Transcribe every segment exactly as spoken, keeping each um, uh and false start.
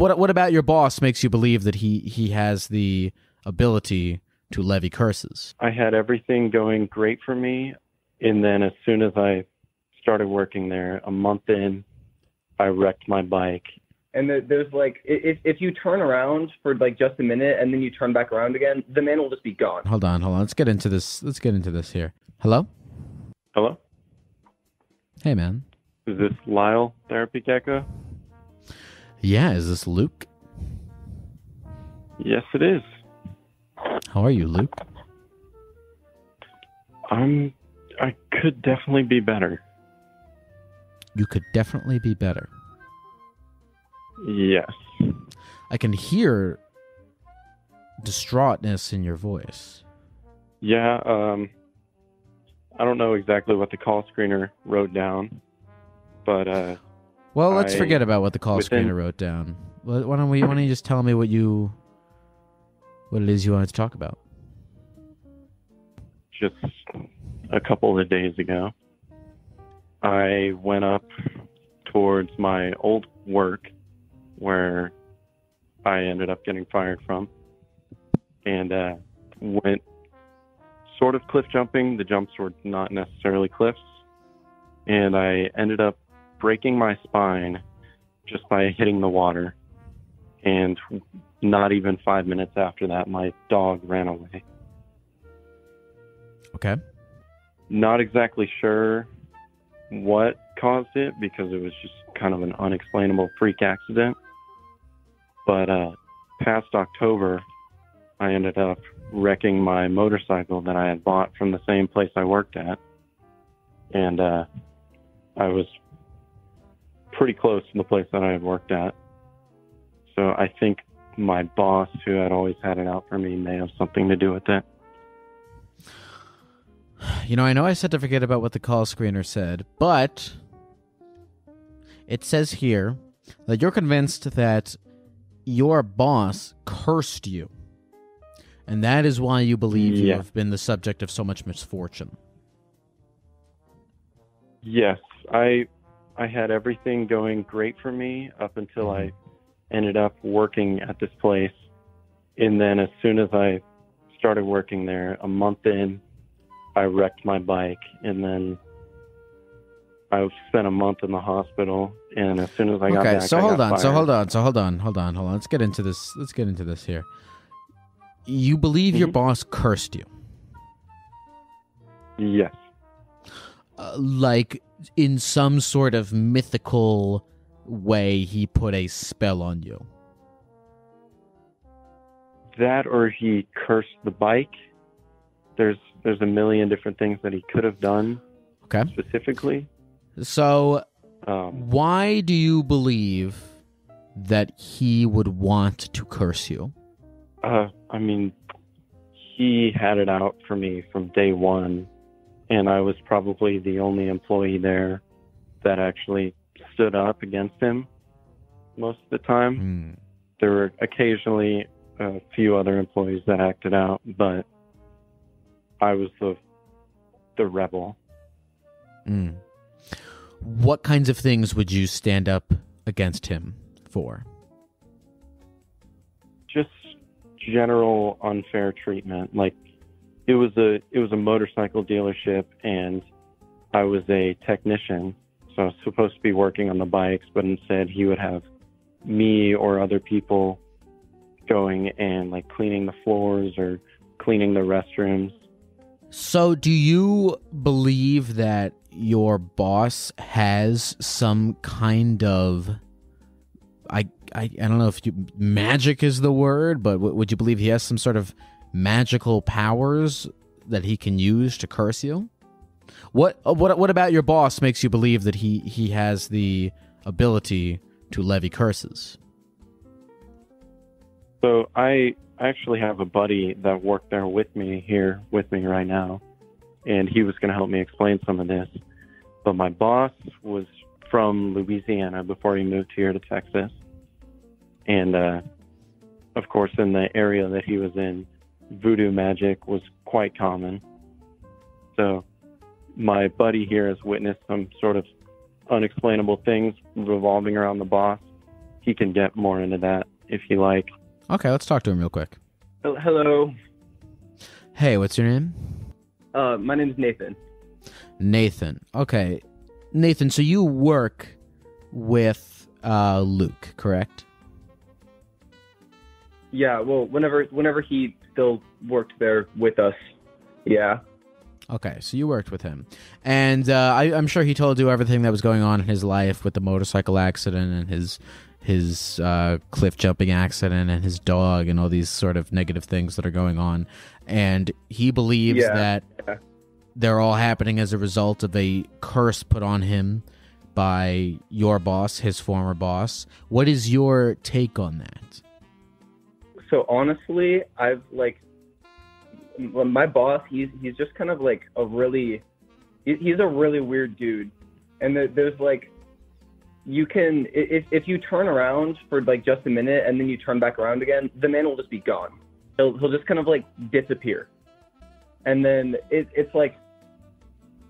What what about your boss makes you believe that he, he has the ability to levy curses? I had everything going great for me, and then as soon as I started working there, a month in, I wrecked my bike. And the, there's like, if if you turn around for like just a minute and then you turn back around again, the man will just be gone. Hold on, hold on. Let's get into this. Let's get into this here. Hello? Hello? Hey, man. Is this Lyle Therapy Gecko? Yeah, is this Luke? Yes, it is. How are you, Luke? I'm, I could definitely be better. You could definitely be better. Yes. I can hear distraughtness in your voice. Yeah, um, I don't know exactly what the call screener wrote down, but... Uh, well, let's I, forget about what the call within... screener wrote down. Why don't we? Why don't you just tell me what you... what it is you wanted to talk about? Just a couple of days ago, I went up towards my old work where I ended up getting fired from and uh, went sort of cliff jumping. The jumps were not necessarily cliffs. And I ended up breaking my spine just by hitting the water. And not even five minutes after that, my dog ran away. Okay. Not exactly sure what caused it because it was just kind of an unexplainable freak accident. But uh, past October, I ended up wrecking my motorcycle that I had bought from the same place I worked at. And uh, I was pretty close to the place that I had worked at. So I think my boss, who had always had it out for me, may have something to do with that. You know, I know I said to forget about what the call screener said, but it says here that you're convinced that your boss cursed you, and that is why you believe yeah. you have been the subject of so much misfortune. Yes, I, I had everything going great for me up until I ended up working at this place, and then as soon as I started working there, a month in, I wrecked my bike, and then I spent a month in the hospital. And as soon as I got okay, back, so I hold got on, fired. so hold on, so hold on, hold on, hold on. Let's get into this. Let's get into this here. You believe mm-hmm. your boss cursed you? Yes. Uh, like in some sort of mythical way, he put a spell on you. That, or he cursed the bike. There's there's a million different things that he could have done. Okay. Specifically. So, um, why do you believe that he would want to curse you? Uh, I mean, he had it out for me from day one, and I was probably the only employee there that actually stood up against him most of the time. Mm. There were occasionally a few other employees that acted out, but I was the the rebel. Mm. What kinds of things would you stand up against him for? Just general unfair treatment. Like it was a it was a motorcycle dealership, and I was a technician, so I was supposed to be working on the bikes, but instead he would have me or other people going and like cleaning the floors or cleaning the restrooms. So do you believe that your boss has some kind of, I, I, I don't know if you, magic is the word, but w- would you believe he has some sort of magical powers that he can use to curse you? What what what about your boss makes you believe that he, he has the ability to levy curses? So I actually have a buddy that worked there with me here with me right now, and he was going to help me explain some of this. But my boss was from Louisiana before he moved here to Texas. And, uh, of course, in the area that he was in, voodoo magic was quite common. So my buddy here has witnessed some sort of unexplainable things revolving around the boss, he can get more into that if you like. Okay, let's talk to him real quick. Oh, hello. Hey, what's your name? Uh, my name's Nathan. Nathan. Okay. Nathan, so you work with uh, Luke, correct? Yeah, well, whenever whenever he still worked there with us, yeah. Okay, so you worked with him. And uh, I, I'm sure he told you everything that was going on in his life with the motorcycle accident and his his uh, cliff jumping accident and his dog and all these sort of negative things that are going on. And he believes yeah, that yeah. they're all happening as a result of a curse put on him by your boss, his former boss. What is your take on that? So honestly, I've like... my boss, he's he's just kind of like a really, he's a really weird dude, and there's like, you can if if you turn around for like just a minute and then you turn back around again, the man will just be gone. He'll he'll just kind of like disappear, and then it, it's like,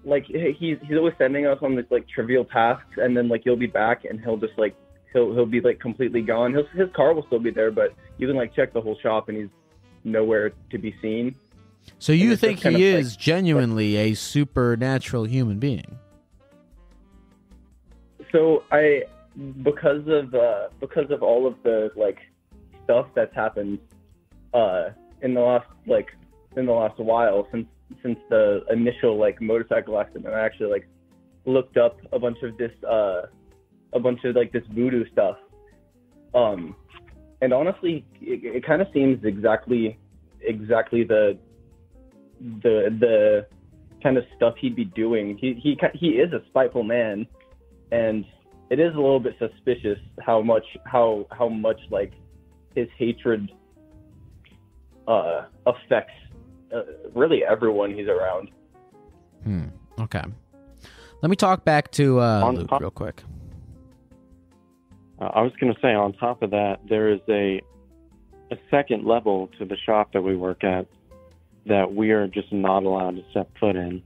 like he's he's always sending us on this like trivial tasks, and then like you'll be back and he'll just like he'll he'll be like completely gone. His his car will still be there, but you can like check the whole shop and he's nowhere to be seen. So you think he is genuinely a supernatural human being? So I, because of uh, because of all of the like stuff that's happened uh, in the last like in the last while since since the initial like motorcycle accident, I actually like looked up a bunch of this uh, a bunch of like this voodoo stuff, um, and honestly, it, it kind of seems exactly exactly the. the the kind of stuff he'd be doing. He he he is a spiteful man, and it is a little bit suspicious how much how how much like his hatred uh affects uh, really everyone he's around. Hmm. Okay, let me talk back to uh on Luke top, real quick. uh, I was gonna say, on top of that, there is a a second level to the shop that we work at that we are just not allowed to step foot in.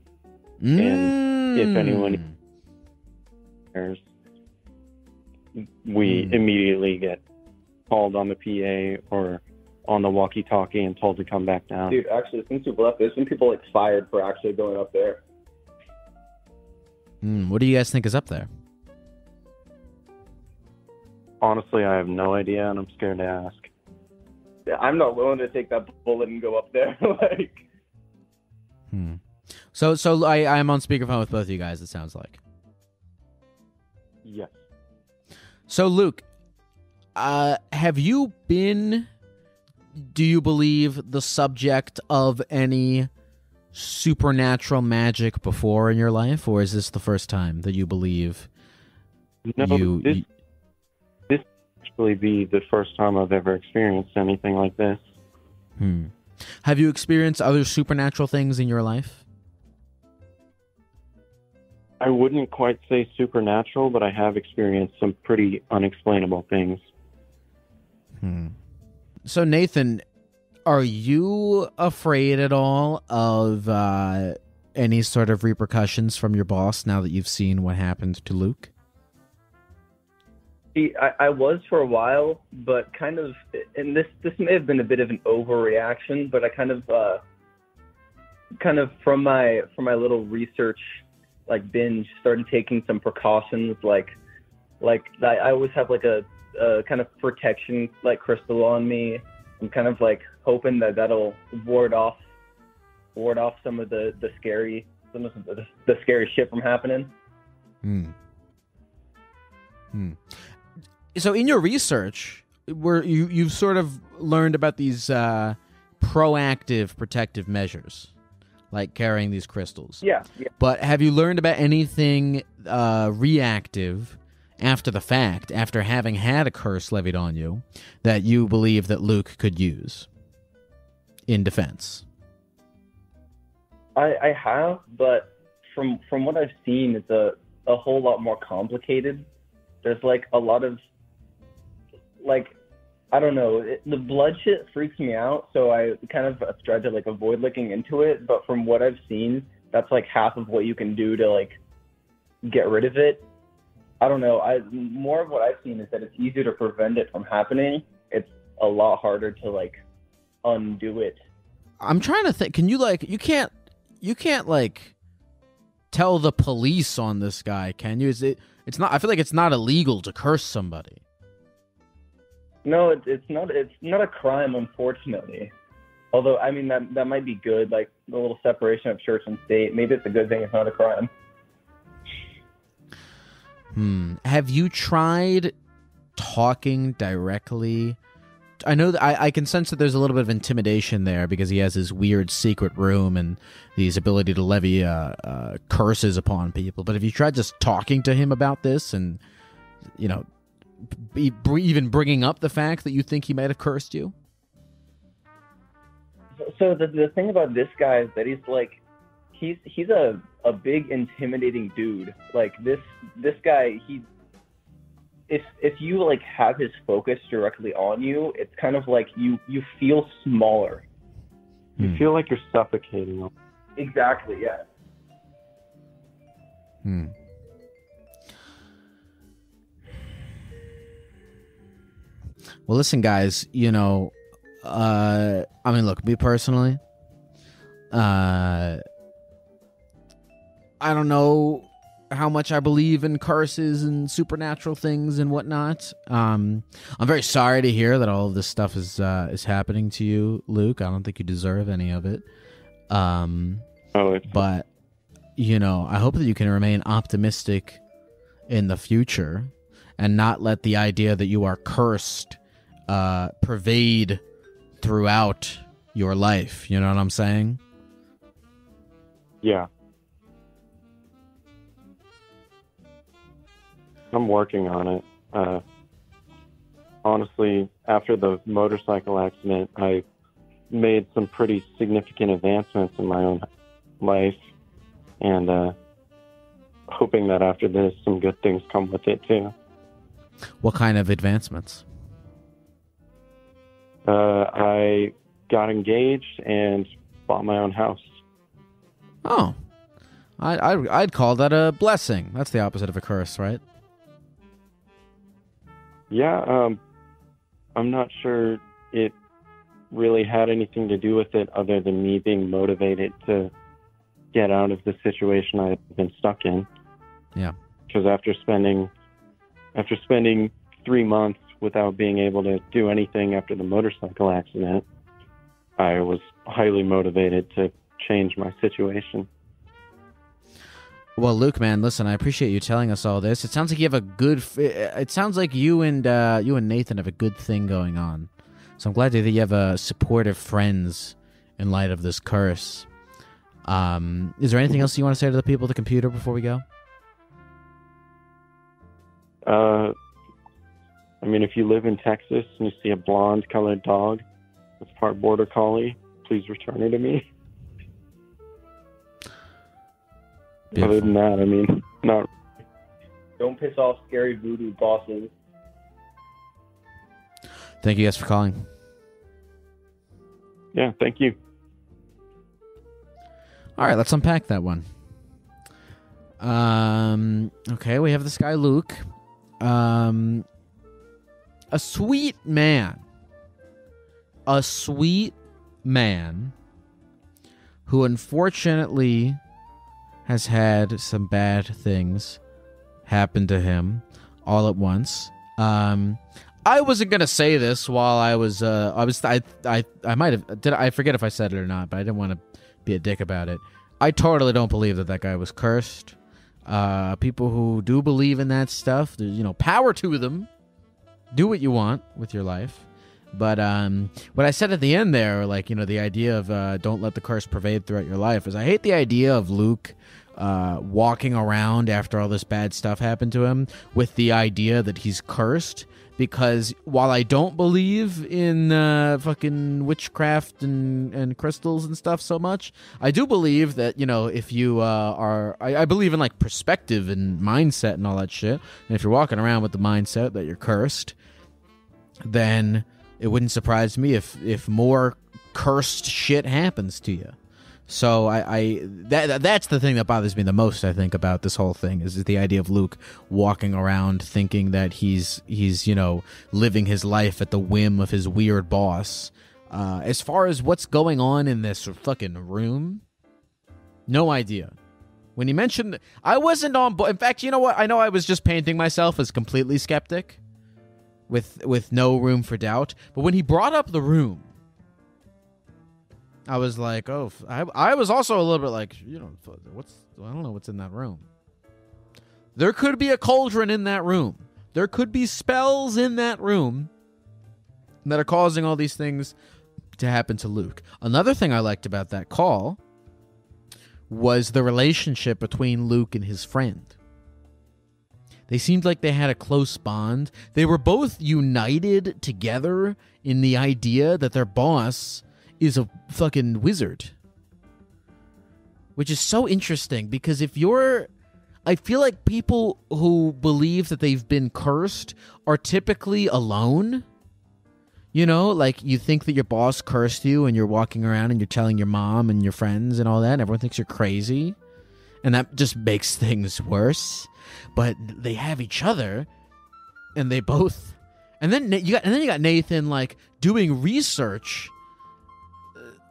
Mm. And if anyone cares, we mm. immediately get called on the P A or on the walkie-talkie and told to come back down. Dude, actually, since you've left, there's been people like fired for actually going up there. Mm. What do you guys think is up there? Honestly, I have no idea, and I'm scared to ask. I'm not willing to take that bullet and go up there. Like, hmm. So, so I, I'm on speakerphone with both of you guys, it sounds like. Yes. So, Luke, uh, have you been, do you believe, the subject of any supernatural magic before in your life? Or is this the first time that you believe no, you... This you be the first time I've ever experienced anything like this. Hmm. Have you experienced other supernatural things in your life? I wouldn't quite say supernatural, but I have experienced some pretty unexplainable things. Hmm. So, Nathan, are you afraid at all of uh, any sort of repercussions from your boss now that you've seen what happened to Luke? I, I was for a while, but kind of, and this this may have been a bit of an overreaction, but I kind of, uh, kind of from my from my little research, like binge, started taking some precautions, like, like I, I always have like a, a kind of protection like crystal on me. I'm kind of like hoping that that'll ward off, ward off some of the the scary, some of the, the scary shit from happening. Hmm. Hmm. So in your research, where you, you've sort of learned about these uh, proactive protective measures, like carrying these crystals. Yeah. yeah. But have you learned about anything uh, reactive after the fact, after having had a curse levied on you, that you believe that Luke could use in defense? I, I have, but from from what I've seen, it's a, a whole lot more complicated. There's like a lot of, like, I don't know, it, the blood shit freaks me out, so I kind of tried to like avoid looking into it, but from what I've seen, that's like half of what you can do to like get rid of it. I don't know. I more of what I've seen is that it's easier to prevent it from happening. It's a lot harder to like undo it. I'm trying to think. Can you like? You can't. You can't like tell the police on this guy, can you? Is it? It's not. I feel like it's not illegal to curse somebody. No, it, it's not. It's not a crime, unfortunately. Although, I mean, that that might be good. Like the little separation of church and state. Maybe it's a good thing. It's not a crime. Hmm. Have you tried talking directly? I know that I, I can sense that there's a little bit of intimidation there because he has his weird secret room and his ability to levy uh, uh, curses upon people. But have you tried just talking to him about this and, you know, b- b- even bringing up the fact that you think he might have cursed you? So the the thing about this guy is that he's like, he's he's a, a big intimidating dude. Like this this guy, he if if you like have his focus directly on you, it's kind of like you, you feel smaller. You hmm. feel like you're suffocating. Exactly, yeah. Hmm. Well, listen, guys, you know, uh, I mean, look, me personally, uh, I don't know how much I believe in curses and supernatural things and whatnot. Um, I'm very sorry to hear that all of this stuff is uh, is happening to you, Luke. I don't think you deserve any of it. Um, oh, but, you know, I hope that you can remain optimistic in the future and not let the idea that you are cursed uh, pervade throughout your life. You know what I'm saying? Yeah. I'm working on it. Uh, honestly, after the motorcycle accident, I made some pretty significant advancements in my own life, and uh, hoping that after this, some good things come with it too. What kind of advancements? Uh, I got engaged and bought my own house. Oh, I, I I'd call that a blessing. That's the opposite of a curse, right? Yeah, um, I'm not sure it really had anything to do with it other than me being motivated to get out of the situation I've been stuck in. Yeah. Because after spending after spending three months without being able to do anything after the motorcycle accident, I was highly motivated to change my situation. Well, Luke, man, listen, I appreciate you telling us all this. It sounds like you have a good... It sounds like you and uh, you and Nathan have a good thing going on. So I'm glad that you have uh, supportive friends in light of this curse. Um, is there anything else you want to say to the people at the computer before we go? Uh, I mean, if you live in Texas and you see a blonde-colored dog that's part border collie, please return her to me. Beautiful. Other than that, I mean, not. Don't piss off scary voodoo bosses. Thank you guys for calling. Yeah, thank you. All right, let's unpack that one. Um, okay, we have this guy, Luke. Um, a sweet man. A sweet man who unfortunately has had some bad things happen to him all at once. Um, I wasn't gonna say this while I was. Uh, I was. I. I. I might have. Did I, I forget if I said it or not? But I didn't want to be a dick about it. I totally don't believe that that guy was cursed. Uh, people who do believe in that stuff, you know, power to them. Do what you want with your life. But um, what I said at the end there, like, you know, the idea of uh, don't let the curse pervade throughout your life is I hate the idea of Luke uh, walking around after all this bad stuff happened to him with the idea that he's cursed, because while I don't believe in uh, fucking witchcraft and, and crystals and stuff so much, I do believe that, you know, if you uh, are, I, I believe in like perspective and mindset and all that shit. And if you're walking around with the mindset that you're cursed, then it wouldn't surprise me if, if more cursed shit happens to you. So I, I that that's the thing that bothers me the most, I think, about this whole thing is the idea of Luke walking around thinking that he's he's, you know, living his life at the whim of his weird boss. Uh, as far as what's going on in this fucking room, no idea. When you mentioned, I wasn't on board. In fact, you know what? I know I was just painting myself as completely skeptic with with no room for doubt. But when he brought up the room, I was like, oh, I, I was also a little bit like, you know, what's, I don't know what's in that room. There could be a cauldron in that room. There could be spells in that room that are causing all these things to happen to Luke. Another thing I liked about that call was the relationship between Luke and his friend. They seemed like they had a close bond. They were both united together in the idea that their boss is a fucking wizard, which is so interesting, because if you're, I feel like people who believe that they've been cursed are typically alone. You know, like, you think that your boss cursed you and you're walking around and you're telling your mom and your friends and all that, and everyone thinks you're crazy, and that just makes things worse. But they have each other, and they both, and then you got, and then you got Nathan, like, doing research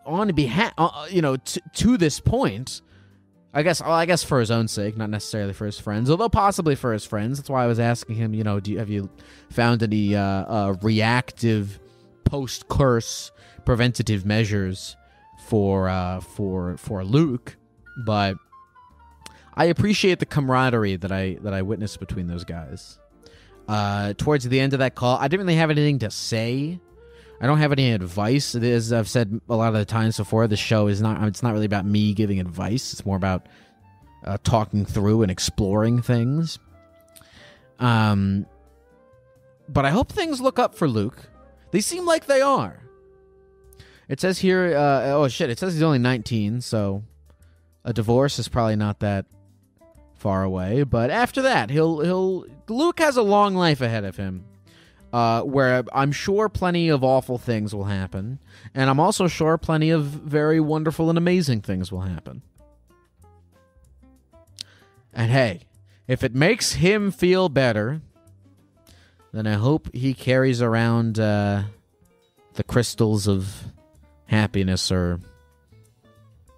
on behalf, uh, you know, t to this point, I guess. Well, I guess for his own sake, not necessarily for his friends, although possibly for his friends. That's why I was asking him, you know, do you, have you found any uh, uh, reactive post-curse preventative measures for uh, for for Luke? But I appreciate the camaraderie that I that I witnessed between those guys. Uh, towards the end of that call, I didn't really have anything to say. I don't have any advice. As I've said a lot of the times before, the show is not, it's not really about me giving advice. It's more about uh, talking through and exploring things. Um, but I hope things look up for Luke. They seem like they are. It says here, uh, oh shit, it says he's only nineteen, so a divorce is probably not that far away. But after that, he'll, he'll, Luke has a long life ahead of him. Uh, where I'm sure plenty of awful things will happen, and I'm also sure plenty of very wonderful and amazing things will happen. And hey, if it makes him feel better, then I hope he carries around uh, the crystals of happiness or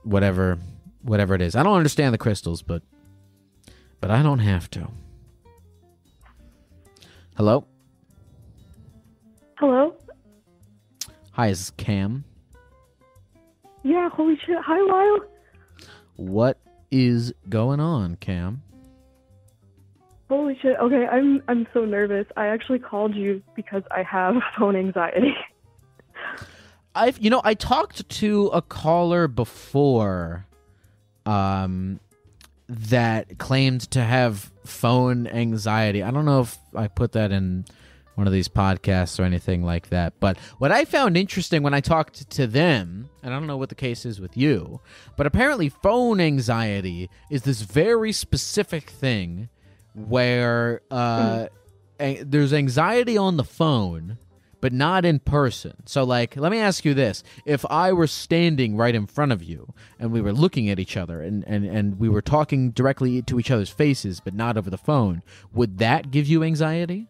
whatever, whatever it is. I don't understand the crystals, but but I don't have to. Hello? Hello? Hi, is this Cam? Yeah, holy shit. Hi, Lyle. What is going on, Cam? Holy shit. Okay, I'm I'm so nervous. I actually called you because I have phone anxiety. I've you know, I talked to a caller before um that claimed to have phone anxiety. I don't know if I put that in one of these podcasts or anything like that. But what I found interesting when I talked to them, and I don't know what the case is with you, but apparently phone anxiety is this very specific thing where uh, mm. there's anxiety on the phone, but not in person. So, like, let me ask you this. If I were standing right in front of you and we were looking at each other and, and, and we were talking directly to each other's faces, but not over the phone, would that give you anxiety?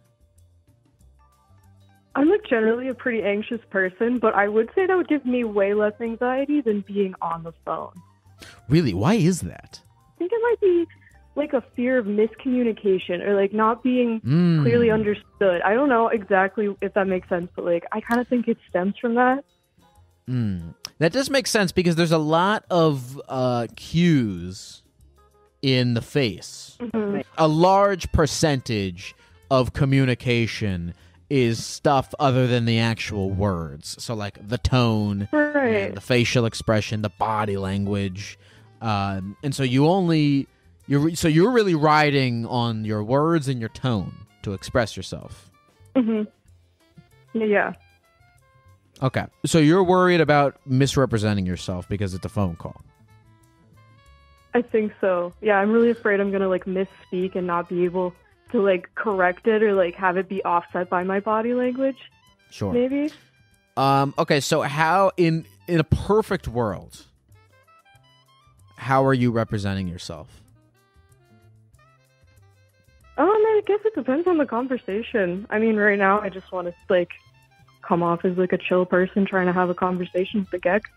I'm like generally a pretty anxious person, but I would say that would give me way less anxiety than being on the phone. Really? Why is that? I think it might be like a fear of miscommunication or like not being mm. clearly understood. I don't know exactly if that makes sense, but like I kind of think it stems from that. Mm. That does make sense because there's a lot of uh, cues in the face. Mm-hmm. A large percentage of communication is stuff other than the actual words. So, like, the tone, right. and the facial expression, the body language. Um, and so you only... you're So you're really riding on your words and your tone to express yourself. Mm-hmm. Yeah. Okay. So you're worried about misrepresenting yourself because it's a phone call. I think so. Yeah, I'm really afraid I'm going to, like, misspeak and not be able to, like, correct it or, like, have it be offset by my body language. Sure. Maybe. Um, okay, so how, in in a perfect world, how are you representing yourself? Um, I guess it depends on the conversation. I mean, right now I just want to like come off as like a chill person trying to have a conversation with the gecko.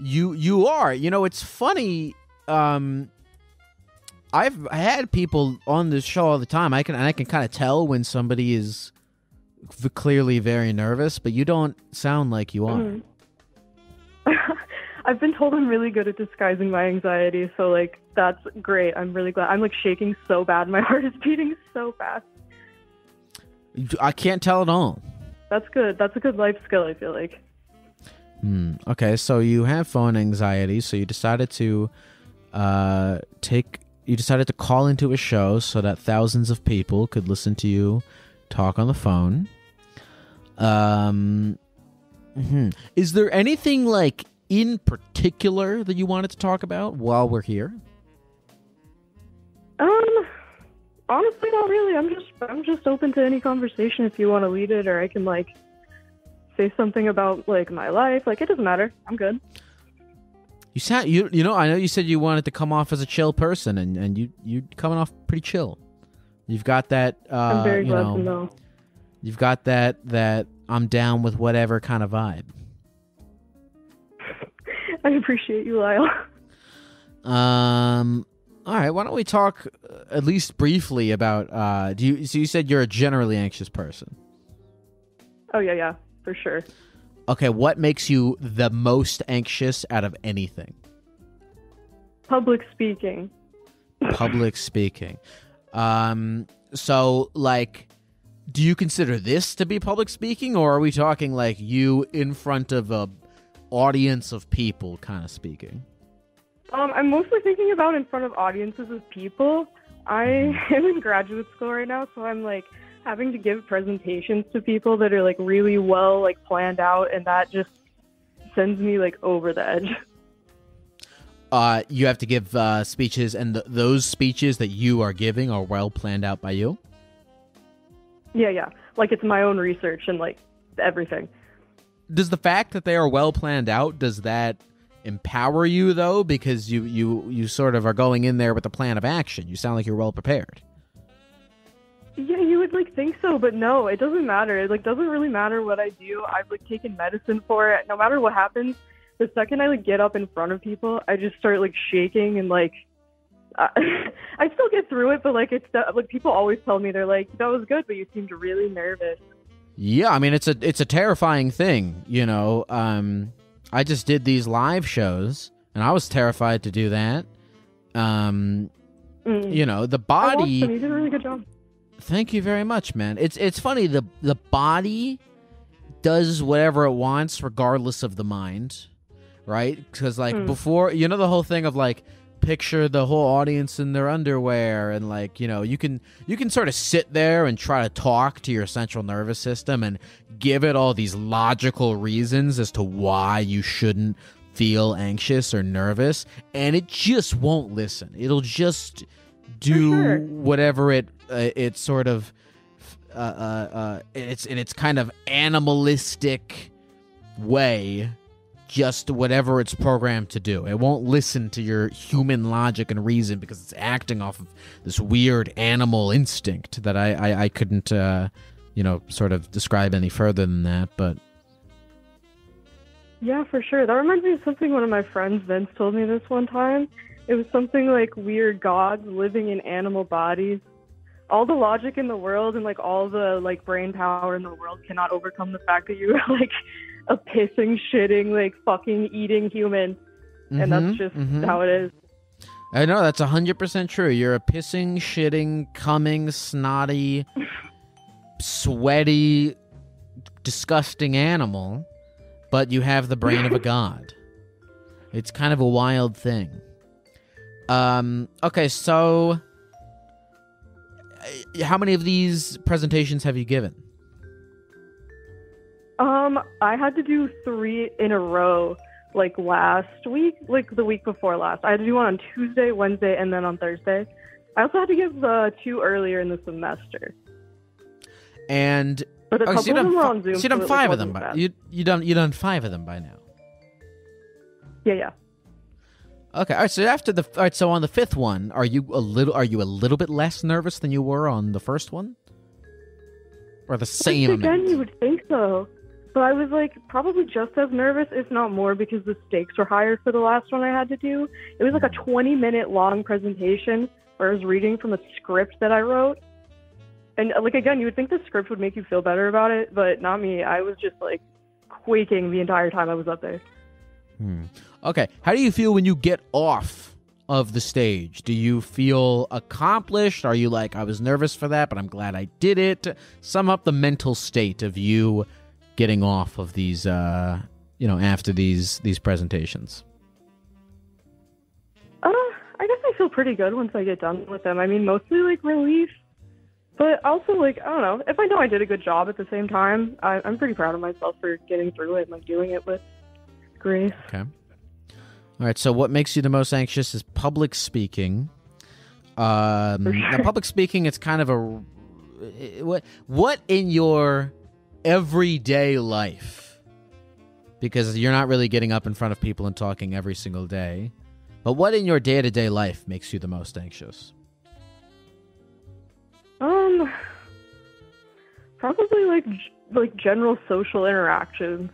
You you are. You know, it's funny. Um, I've had people on this show all the time. I can and I can kind of tell when somebody is clearly very nervous, but you don't sound like you are. Mm. I've been told I'm really good at disguising my anxiety, so like that's great. I'm really glad. I'm like shaking so bad. My heart is beating so fast. I can't tell at all. That's good. That's a good life skill, I feel like. Hmm. Okay, so you have phone anxiety, so you decided to uh, take. You decided to call into a show so that thousands of people could listen to you talk on the phone. Um, mm-hmm. Is there anything like in particular that you wanted to talk about while we're here? Um, honestly, not really. I'm just I'm just open to any conversation if you want to lead it, or I can like say something about like my life. Like it doesn't matter. I'm good. You sound you you know I know you said you wanted to come off as a chill person, and and you you're coming off pretty chill. You've got that. Uh, I'm very you glad know, to know. You've got that that I'm down with whatever kind of vibe. I appreciate you, Lyle. Um, all right. Why don't we talk uh, at least briefly about? Uh, do you? So you said you're a generally anxious person. Oh yeah, yeah, for sure. Okay, what makes you the most anxious out of anything? Public speaking. Public speaking. Um. So, like, do you consider this to be public speaking, or are we talking like you in front of a audience of people kind of speaking? Um, I'm mostly thinking about in front of audiences of people. I am in graduate school right now, so I'm like having to give presentations to people that are like really well like planned out, and that just sends me like over the edge. Uh, you have to give uh, speeches, and th those speeches that you are giving are well planned out by you? Yeah, yeah. Like it's my own research and like everything. Does the fact that they are well planned out, does that empower you, though? Because you, you, you sort of are going in there with a plan of action. You sound like you're well prepared. Yeah, you would, like, think so, but no, it doesn't matter. It, like, doesn't really matter what I do. I've, like, taken medicine for it. No matter what happens, the second I, like, get up in front of people, I just start, like, shaking and, like, uh, I still get through it, but, like, it's like people always tell me, they're like, that was good, but you seemed really nervous. Yeah, I mean, it's a it's a terrifying thing, you know. Um, I just did these live shows, and I was terrified to do that. Um, mm. You know, the body. I watched them. You did a really good job. Thank you very much, man. It's it's funny, the the body does whatever it wants, regardless of the mind, right? Because like mm. before, you know, the whole thing of like picture the whole audience in their underwear, and like, you know, you can you can sort of sit there and try to talk to your central nervous system and give it all these logical reasons as to why you shouldn't feel anxious or nervous, and it just won't listen. It'll just do sure. whatever it uh, it sort of uh, uh, uh, it's in its kind of animalistic way. Just whatever it's programmed to do. It won't listen to your human logic and reason because it's acting off of this weird animal instinct that I, I, I couldn't, uh, you know, sort of describe any further than that, but... Yeah, for sure. That reminds me of something one of my friends, Vince, told me this one time. It was something like we're gods living in animal bodies. All the logic in the world and, like, all the, like, brain power in the world cannot overcome the fact that you're, like... a pissing, shitting, like, fucking eating human. And mm-hmm, that's just mm-hmm. how it is. I know, that's one hundred percent true. You're a pissing, shitting, coming, snotty, sweaty, disgusting animal, but you have the brain of a god. It's kind of a wild thing. Um, okay, so... how many of these presentations have you given? Um, I had to do three in a row, like, last week, like, the week before last. I had to do one on Tuesday, Wednesday, and then on Thursday. I also had to give uh, two earlier in the semester. And... but a couple of them were on Zoom. So you done five of them by... You, you, done, you done five of them by now. Yeah, yeah. Okay. All right. So after the all right. So on the fifth one, are you a little are you a little bit less nervous than you were on the first one? Or the same amount? Again, you would think so. So I was like probably just as nervous, if not more, because the stakes were higher for the last one I had to do. It was like a twenty minute long presentation where I was reading from a script that I wrote. And like, again, you would think the script would make you feel better about it, but not me. I was just like quaking the entire time I was up there. Hmm. Okay. How do you feel when you get off of the stage? Do you feel accomplished? Are you like, I was nervous for that, but I'm glad I did it? Sum up the mental state of you getting off of these, uh, you know, after these these presentations. Uh, I guess I feel pretty good once I get done with them. I mean, mostly like relief. But also, like, I don't know, if I know I did a good job at the same time, I, I'm pretty proud of myself for getting through it and, like, doing it with grace. Okay. All right, so what makes you the most anxious is public speaking. Um, sure. Now, public speaking, it's kind of a... What, what in your everyday life? Because you're not really getting up in front of people and talking every single day. But what in your day-to-day life makes you the most anxious? Um, probably like like general social interactions,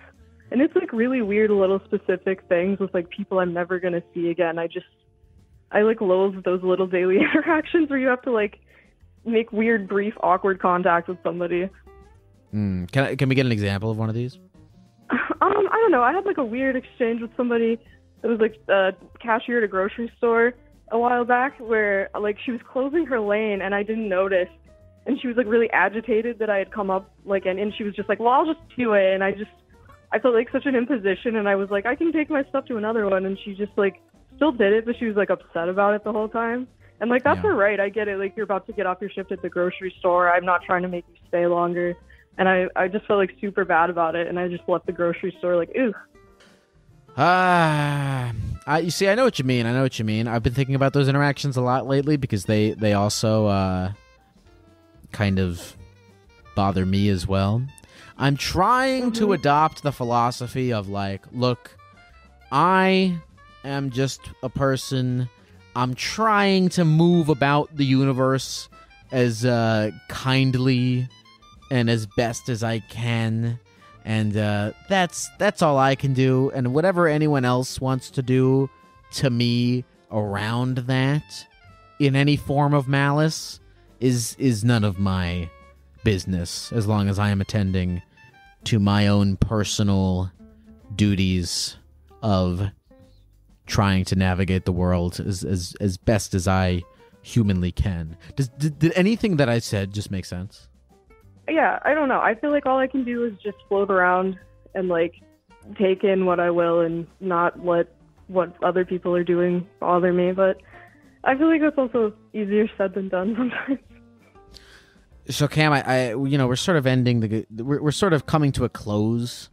and it's like really weird little specific things with like people I'm never gonna see again. I just I like loathe those little daily interactions where you have to like make weird, brief, awkward contact with somebody. Mm. Can I, can we get an example of one of these? Um, I don't know. I had like a weird exchange with somebody. It was like a cashier at a grocery store a while back where like she was closing her lane and I didn't notice, and she was like really agitated that I had come up like and, and she was just like, well, I'll just do it, and I just I felt like such an imposition, and I was like, I can take my stuff to another one, and she just like still did it, but she was like upset about it the whole time. And like that's yeah. all right, I get it, like you're about to get off your shift at the grocery store, I'm not trying to make you stay longer, and I, I just felt like super bad about it, and I just left the grocery store like ew. Ah, uh, I you see, I know what you mean. I know what you mean. I've been thinking about those interactions a lot lately because they they also uh, kind of bother me as well. I'm trying mm-hmm. to adopt the philosophy of like, look, I am just a person. I'm trying to move about the universe as uh, kindly and as best as I can. And uh, that's that's all I can do. And whatever anyone else wants to do to me around that in any form of malice is is none of my business, as long as I am attending to my own personal duties of trying to navigate the world as, as, as best as I humanly can. Does, did, did anything that I said just make sense? Yeah, I don't know. I feel like all I can do is just float around and, like, take in what I will and not let what other people are doing bother me. But I feel like that's also easier said than done sometimes. So, Cam, I, I you know, we're sort of ending the... We're, we're sort of coming to a close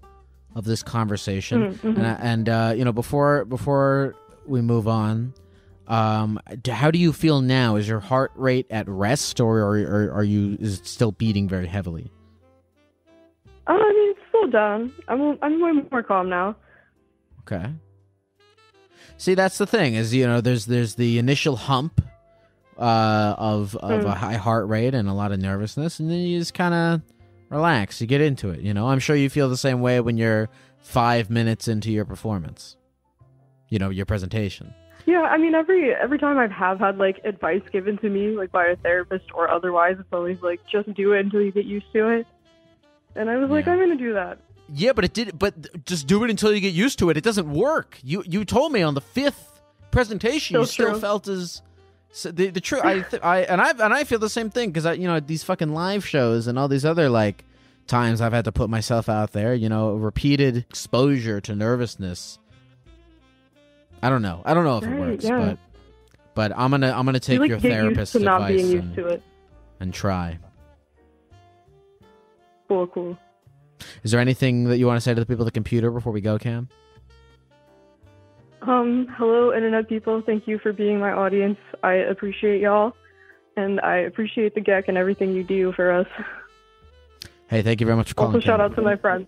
of this conversation. Mm-hmm. And, I, and uh, you know, before before we move on, Um, how do you feel now? Is your heart rate at rest, or, or, or are you is it still beating very heavily? I mean, it's still down. I'm I'm way more calm now. Okay. See, that's the thing is, you know, there's there's the initial hump uh, of of mm. a high heart rate and a lot of nervousness, and then you just kind of relax. You get into it, you know. I'm sure you feel the same way when you're five minutes into your performance. You know, your presentation. Yeah, I mean, every every time I have had, like, advice given to me, like, by a therapist or otherwise, it's always like, just do it until you get used to it. And I was yeah. like, I'm going to do that. Yeah, but it did. But just do it until you get used to it. It doesn't work. You you told me on the fifth presentation, still you still true. felt as the the truth. I th I and I and I feel the same thing because I you know these fucking live shows and all these other like times I've had to put myself out there. You know, repeated exposure to nervousness. I don't know. I don't know if right, it works, yeah. but but I'm gonna I'm gonna take you, like, your therapist's advice not being used and, to it. and try. Cool, cool. Is there anything that you want to say to the people at the computer before we go, Cam? Um, hello, internet people. Thank you for being my audience. I appreciate y'all, and I appreciate the Gek and everything you do for us. Hey, thank you very much for calling. Also, shout out to my friends.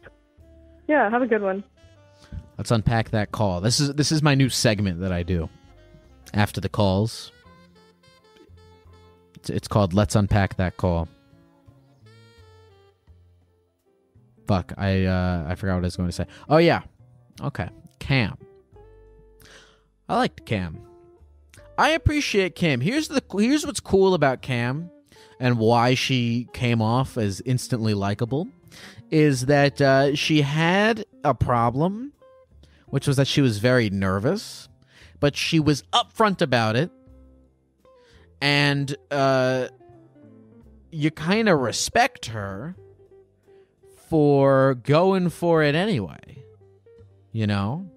Yeah, have a good one. Let's unpack that call. This is this is my new segment that I do. after the calls. It's called Let's Unpack That Call. Fuck, I uh, I forgot what I was going to say. Oh, yeah. Okay. Cam. I liked Cam. I appreciate Cam. Here's the here's what's cool about Cam and why she came off as instantly likable is that uh, she had a problem, which was that she was very nervous, but she was upfront about it. And uh, you kind of respect her for going for it anyway, you know?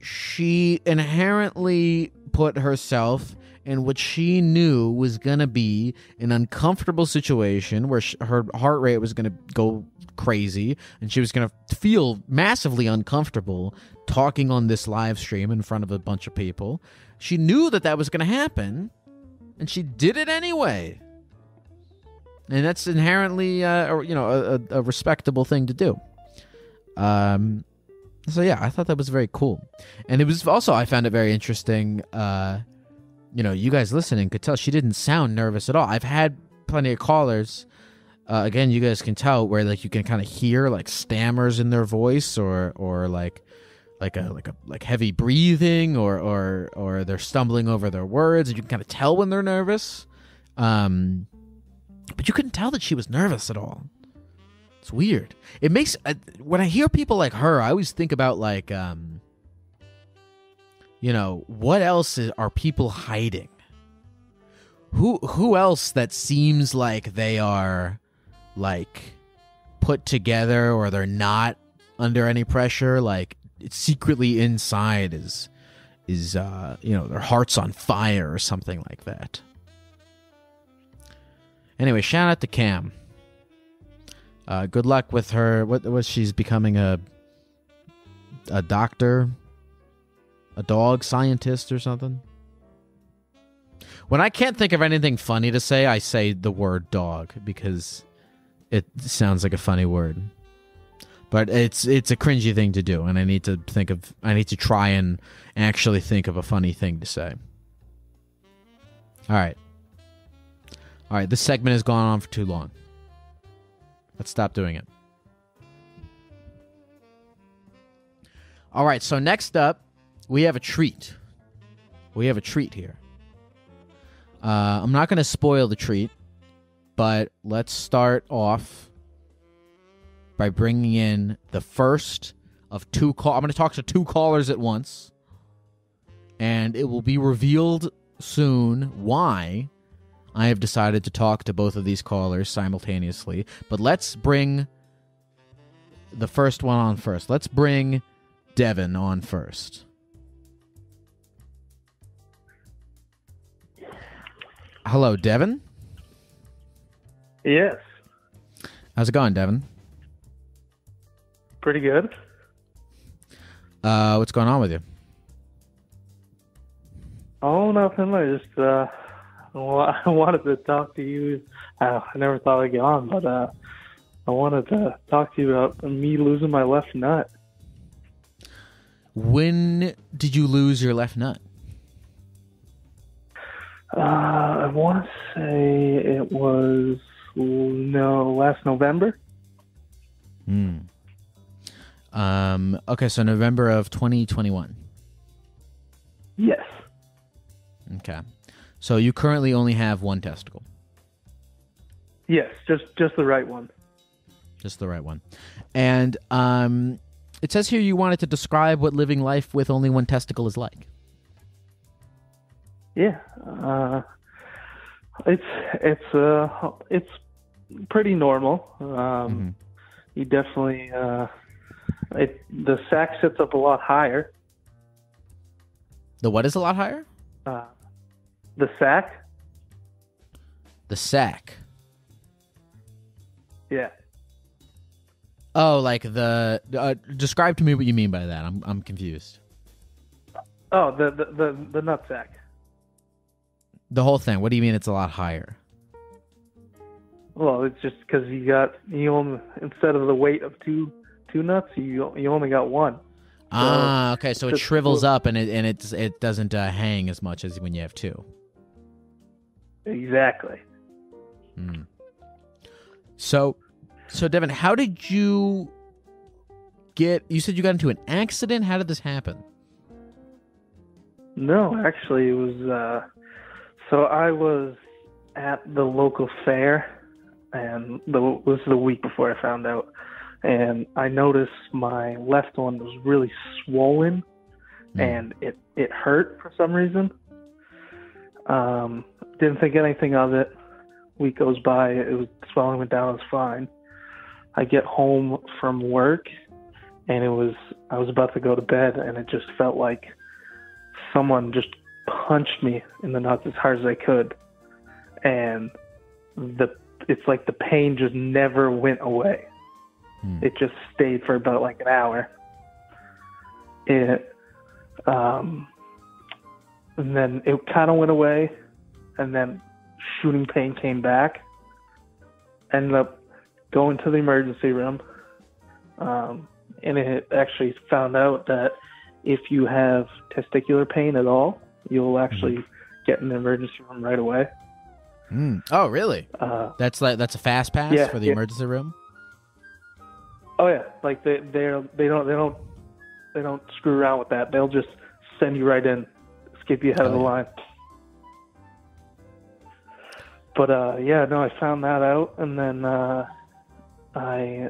She inherently put herself in what she knew was going to be an uncomfortable situation where she, her heart rate was going to go crazy and she was going to feel massively uncomfortable talking on this live stream in front of a bunch of people. She knew that that was going to happen. And she did it anyway. And that's inherently, uh, you know, a, a respectable thing to do. Um, so, yeah, I thought that was very cool. And it was also, I found it very interesting. Uh, you know, you guys listening could tell she didn't sound nervous at all. I've had plenty of callers. Uh, again, you guys can tell where, like, you can kind of hear, like, stammers in their voice or, or like... Like a like a like heavy breathing, or or or they're stumbling over their words, and you can kind of tell when they're nervous. Um, but you couldn't tell that she was nervous at all. It's weird. It makes uh, when I hear people like her, I always think about like, um, you know, what else is, are people hiding? Who who else that seems like they are like put together or they're not under any pressure, like. It's secretly inside is, is uh, you know, their heart's on fire or something like that. Anyway, shout out to Cam. Uh, good luck with her. What was she's becoming a, a doctor, a dog scientist or something? When I can't think of anything funny to say, I say the word dog because it sounds like a funny word. But it's it's a cringy thing to do, and I need to think of I need to try and actually think of a funny thing to say. All right, all right. This segment has gone on for too long. Let's stop doing it. All right. So next up, we have a treat. We have a treat here. Uh, I'm not going to spoil the treat, but let's start off by bringing in the first of two call. I'm going to talk to two callers at once, and it will be revealed soon why I have decided to talk to both of these callers simultaneously. But let's bring the first one on first. Let's bring Devin on first. Hello, Devin? Yes. How's it going, Devin? Pretty good. Uh, what's going on with you? Oh, nothing. I just uh, I wanted to talk to you. Uh, I never thought I'd get on, but uh, I wanted to talk to you about me losing my left nut. When did you lose your left nut? Uh, I want to say it was no last November. Hmm. Um, okay, so November of twenty twenty-one. Yes. Okay. So you currently only have one testicle. Yes, just just the right one. Just the right one. And um, it says here you wanted to describe what living life with only one testicle is like. Yeah. Uh, it's it's uh, it's pretty normal. Um, mm-hmm. You definitely... Uh, It, the sack sits up a lot higher. The what is a lot higher? Uh, the sack. The sack. Yeah. Oh, like the uh, describe to me what you mean by that. I'm I'm confused. Oh, the the the, the nut sack. The whole thing. What do you mean? It's a lot higher. Well, it's just because you got you know, instead of the weight of two. Two nuts, you you only got one. Ah, okay. So it shrivels up and it and it's it doesn't uh, hang as much as when you have two. Exactly. Hmm. So, so Devin, how did you get? You said you got into an accident. How did this happen? No, actually, it was. Uh, so I was at the local fair, and the, it was the week before I found out. And I noticed my left one was really swollen, mm. and it, it hurt for some reason. Um, didn't think anything of it. Week goes by, it was swelling went down, it was fine. I get home from work, and it was I was about to go to bed, and it just felt like someone just punched me in the nuts as hard as I could, and the it's like the pain just never went away. It just stayed for about like an hour. It, um, and then it kind of went away, and then shooting pain came back. Ended up going to the emergency room, um, and it actually found out that if you have testicular pain at all, you'll actually mm. get in the emergency room right away. Mm. Oh, really? Uh, that's like that's a fast pass yeah, for the yeah. emergency room. Oh yeah, like they they they don't they don't they don't screw around with that. They'll just send you right in, skip you ahead oh, of the yeah. line. But uh, yeah, no, I found that out, and then uh, I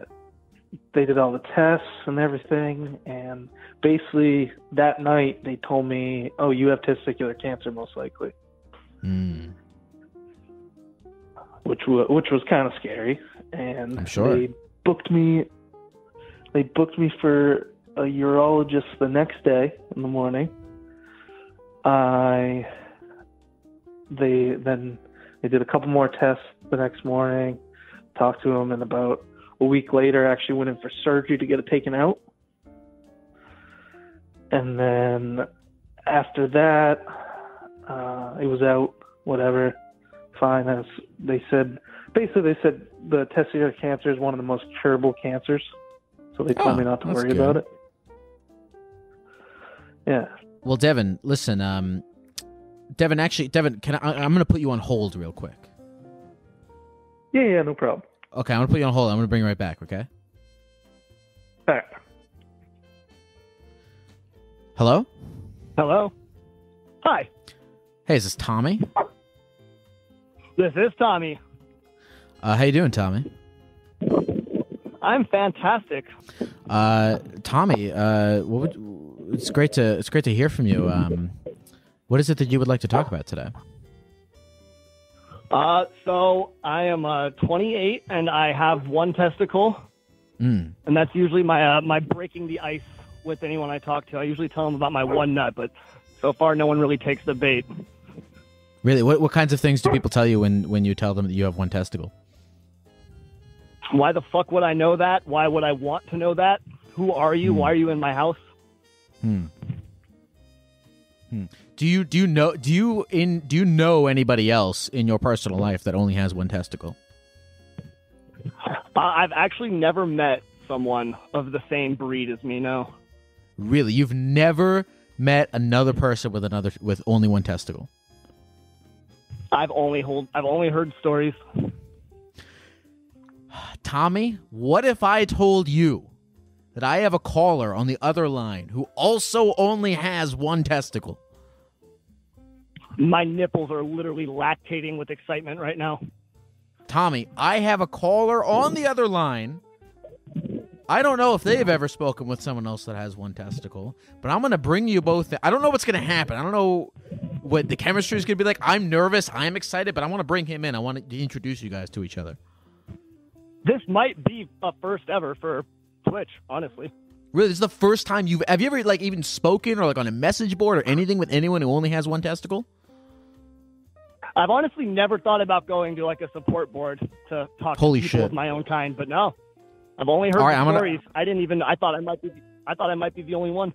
they did all the tests and everything, and basically that night they told me, "Oh, you have testicular cancer, most likely," mm. which was which was kind of scary, and I'm sure. they booked me. They booked me for a urologist the next day in the morning. I, they then they did a couple more tests the next morning, talked to him, and about a week later, I actually went in for surgery to get it taken out. And then after that, uh, it was out, whatever, fine. I was, they said, basically they said the testicular cancer is one of the most curable cancers. So they told oh, me not to worry good. about it. Yeah. Well, Devin, listen. Um, Devin, actually, Devin, can I, I'm going to put you on hold real quick. Yeah, yeah, no problem. Okay, I'm going to put you on hold. I'm going to bring you right back, okay? All right. Hello? Hello? Hi. Hey, is this Tommy? This is Tommy. Uh, how you doing, Tommy? I'm fantastic. Uh, Tommy, uh, what would, it's great to it's great to hear from you. Um, what is it that you would like to talk about today? Uh, so I am uh, twenty-eight and I have one testicle, mm. and that's usually my uh, my breaking the ice with anyone I talk to. I usually tell them about my one nut, but so far no one really takes the bait. Really, what what kinds of things do people tell you when when you tell them that you have one testicle? Why the fuck would I know that? Why would I want to know that? Who are you? Mm. Why are you in my house? Hmm. Hmm. Do you do you know do you in do you know anybody else in your personal life that only has one testicle? Uh, I've actually never met someone of the same breed as me. No. Really, you've never met another person with another with only one testicle? I've only hold I've only heard stories. Tommy, what if I told you that I have a caller on the other line who also only has one testicle? My nipples are literally lactating with excitement right now. Tommy, I have a caller on the other line. I don't know if they've ever spoken with someone else that has one testicle, but I'm going to bring you both. I don't know what's going to happen. I don't know what the chemistry is going to be like. I'm nervous. I'm excited, but I want to bring him in. I want to introduce you guys to each other. This might be a first ever for Twitch, honestly. Really, this is the first time you've... Have you ever, like, even spoken or, like, on a message board or anything with anyone who only has one testicle? I've honestly never thought about going to, like, a support board to talk Holy to people shit. of my own kind, but no. I've only heard right, stories. Gonna... I didn't even... I thought I might be... I thought I might be the only one.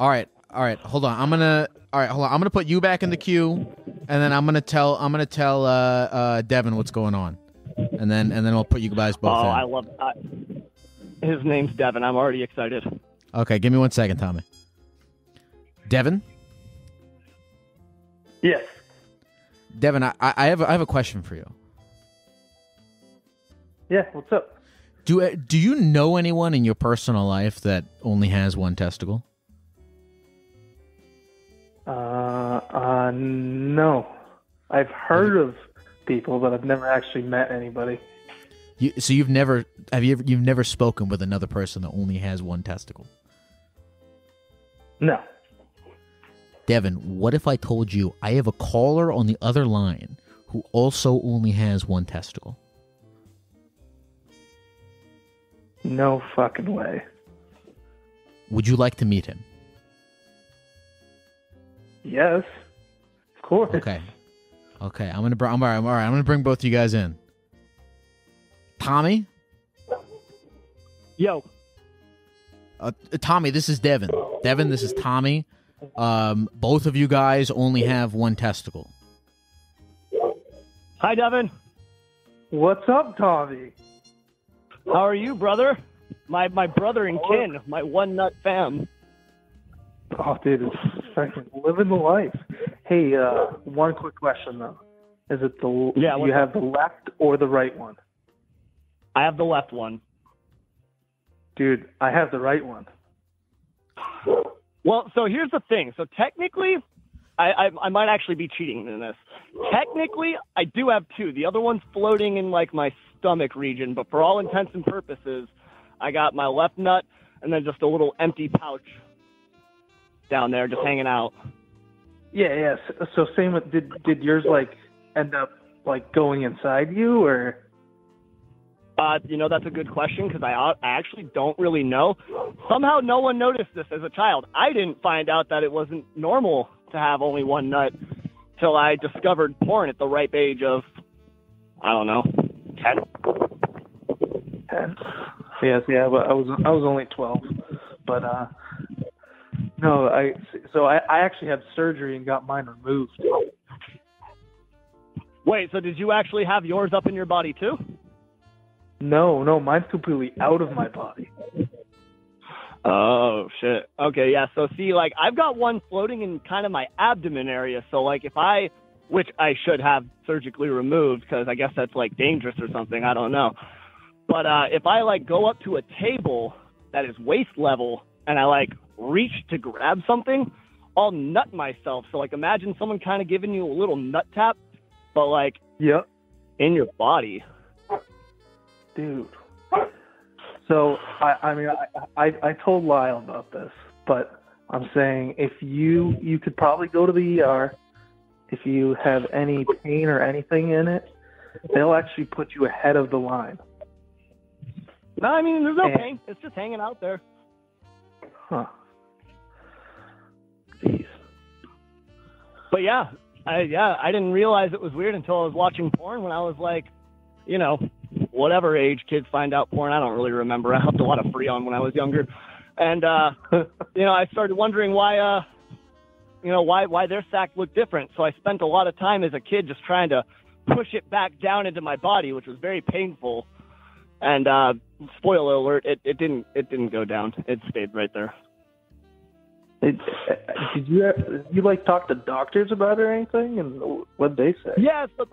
All right. All right. Hold on. I'm going to... All right, hold on. I'm going to put you back in the queue, and then I'm going to tell... I'm going to tell uh, uh, Devin what's going on. And then, and then I'll put you guys both. Oh, in. I love uh, his name's Devin. I'm already excited. Okay, give me one second, Tommy. Devin? Yes. Devin, I, I have a, I have a question for you. Yeah, what's up? Do do you know anyone in your personal life that only has one testicle? Uh, uh no. I've heard of people, but I've never actually met anybody. You, so you've never have you ever, you've never spoken with another person that only has one testicle? No. Devin, what if I told you I have a caller on the other line who also only has one testicle? No fucking way. Would you like to meet him? Yes, of course. Okay, okay. I'm gonna bring. I'm all right. I'm all right. I'm gonna bring both you guys in. Tommy. Yo. Uh, Tommy, this is Devin. Devin, this is Tommy. Um, both of you guys only have one testicle. Hi, Devin. What's up, Tommy? How are you, brother? My my brother and kin, my one nut fam. Oh, dude, it's fucking living the life. Hey, uh, one quick question though: is it the yeah, you have the left or the right one? I have the left one. Dude, I have the right one. Well, so here's the thing. So technically, I, I I might actually be cheating in this. Technically, I do have two. The other one's floating in like my stomach region, but for all intents and purposes, I got my left nut and then just a little empty pouch down there, just hanging out. Yeah, yeah. So, so same with did did yours like end up like going inside you or? Uh, you know, that's a good question because I, I actually don't really know. Somehow no one noticed this as a child. I didn't find out that it wasn't normal to have only one nut till I discovered porn at the ripe age of, I don't know, ten. ten? Yes, yeah, but I was I was only twelve. But, uh, no, I, so I, I actually had surgery and got mine removed. Wait, so did you actually have yours up in your body too? No, no, mine's completely out of my body. Oh, shit. Okay, yeah, so see, like, I've got one floating in kind of my abdomen area, so, like, if I, which I should have surgically removed, because I guess that's, like, dangerous or something, I don't know. But uh, if I, like, go up to a table that is waist level, and I, like, reach to grab something, I'll nut myself. So, like, imagine someone kind of giving you a little nut tap, but, like, yep, in your body. Dude, so I, I mean, I, I I told Lyle about this, but I'm saying if you you could probably go to the E R if you have any pain or anything in it, they'll actually put you ahead of the line. No, I mean there's no and, pain; it's just hanging out there. Huh? Jeez. But yeah, I yeah I didn't realize it was weird until I was watching porn when I was like, you know. Whatever age kids find out porn, I don't really remember. I hopped a lot of Freon when I was younger. And, uh, you know, I started wondering why, uh, you know, why, why their sack looked different. So I spent a lot of time as a kid just trying to push it back down into my body, which was very painful. And, uh, spoiler alert, it, it didn't, it didn't go down. It stayed right there. It, did you, have, did you like talk to doctors about it or anything? And what they say? Yes. Yeah,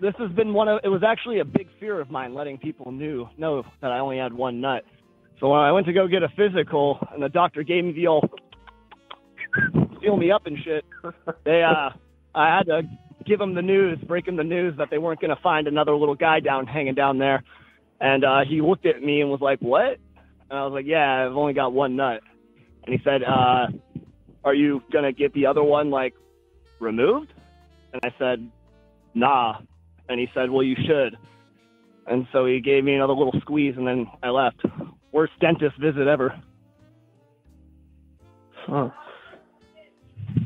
This has been one of, it was actually a big fear of mine, letting people knew, know that I only had one nut. So when I went to go get a physical and the doctor gave me the old, seal me up and shit, they, uh, I had to give them the news, break them the news that they weren't going to find another little guy down, hanging down there. And uh, he looked at me and was like, what? And I was like, yeah, I've only got one nut. And he said, uh, are you going to get the other one, like, removed? And I said, nah. And he said, well, you should. And so he gave me another little squeeze, and then I left. Worst dentist visit ever. Huh.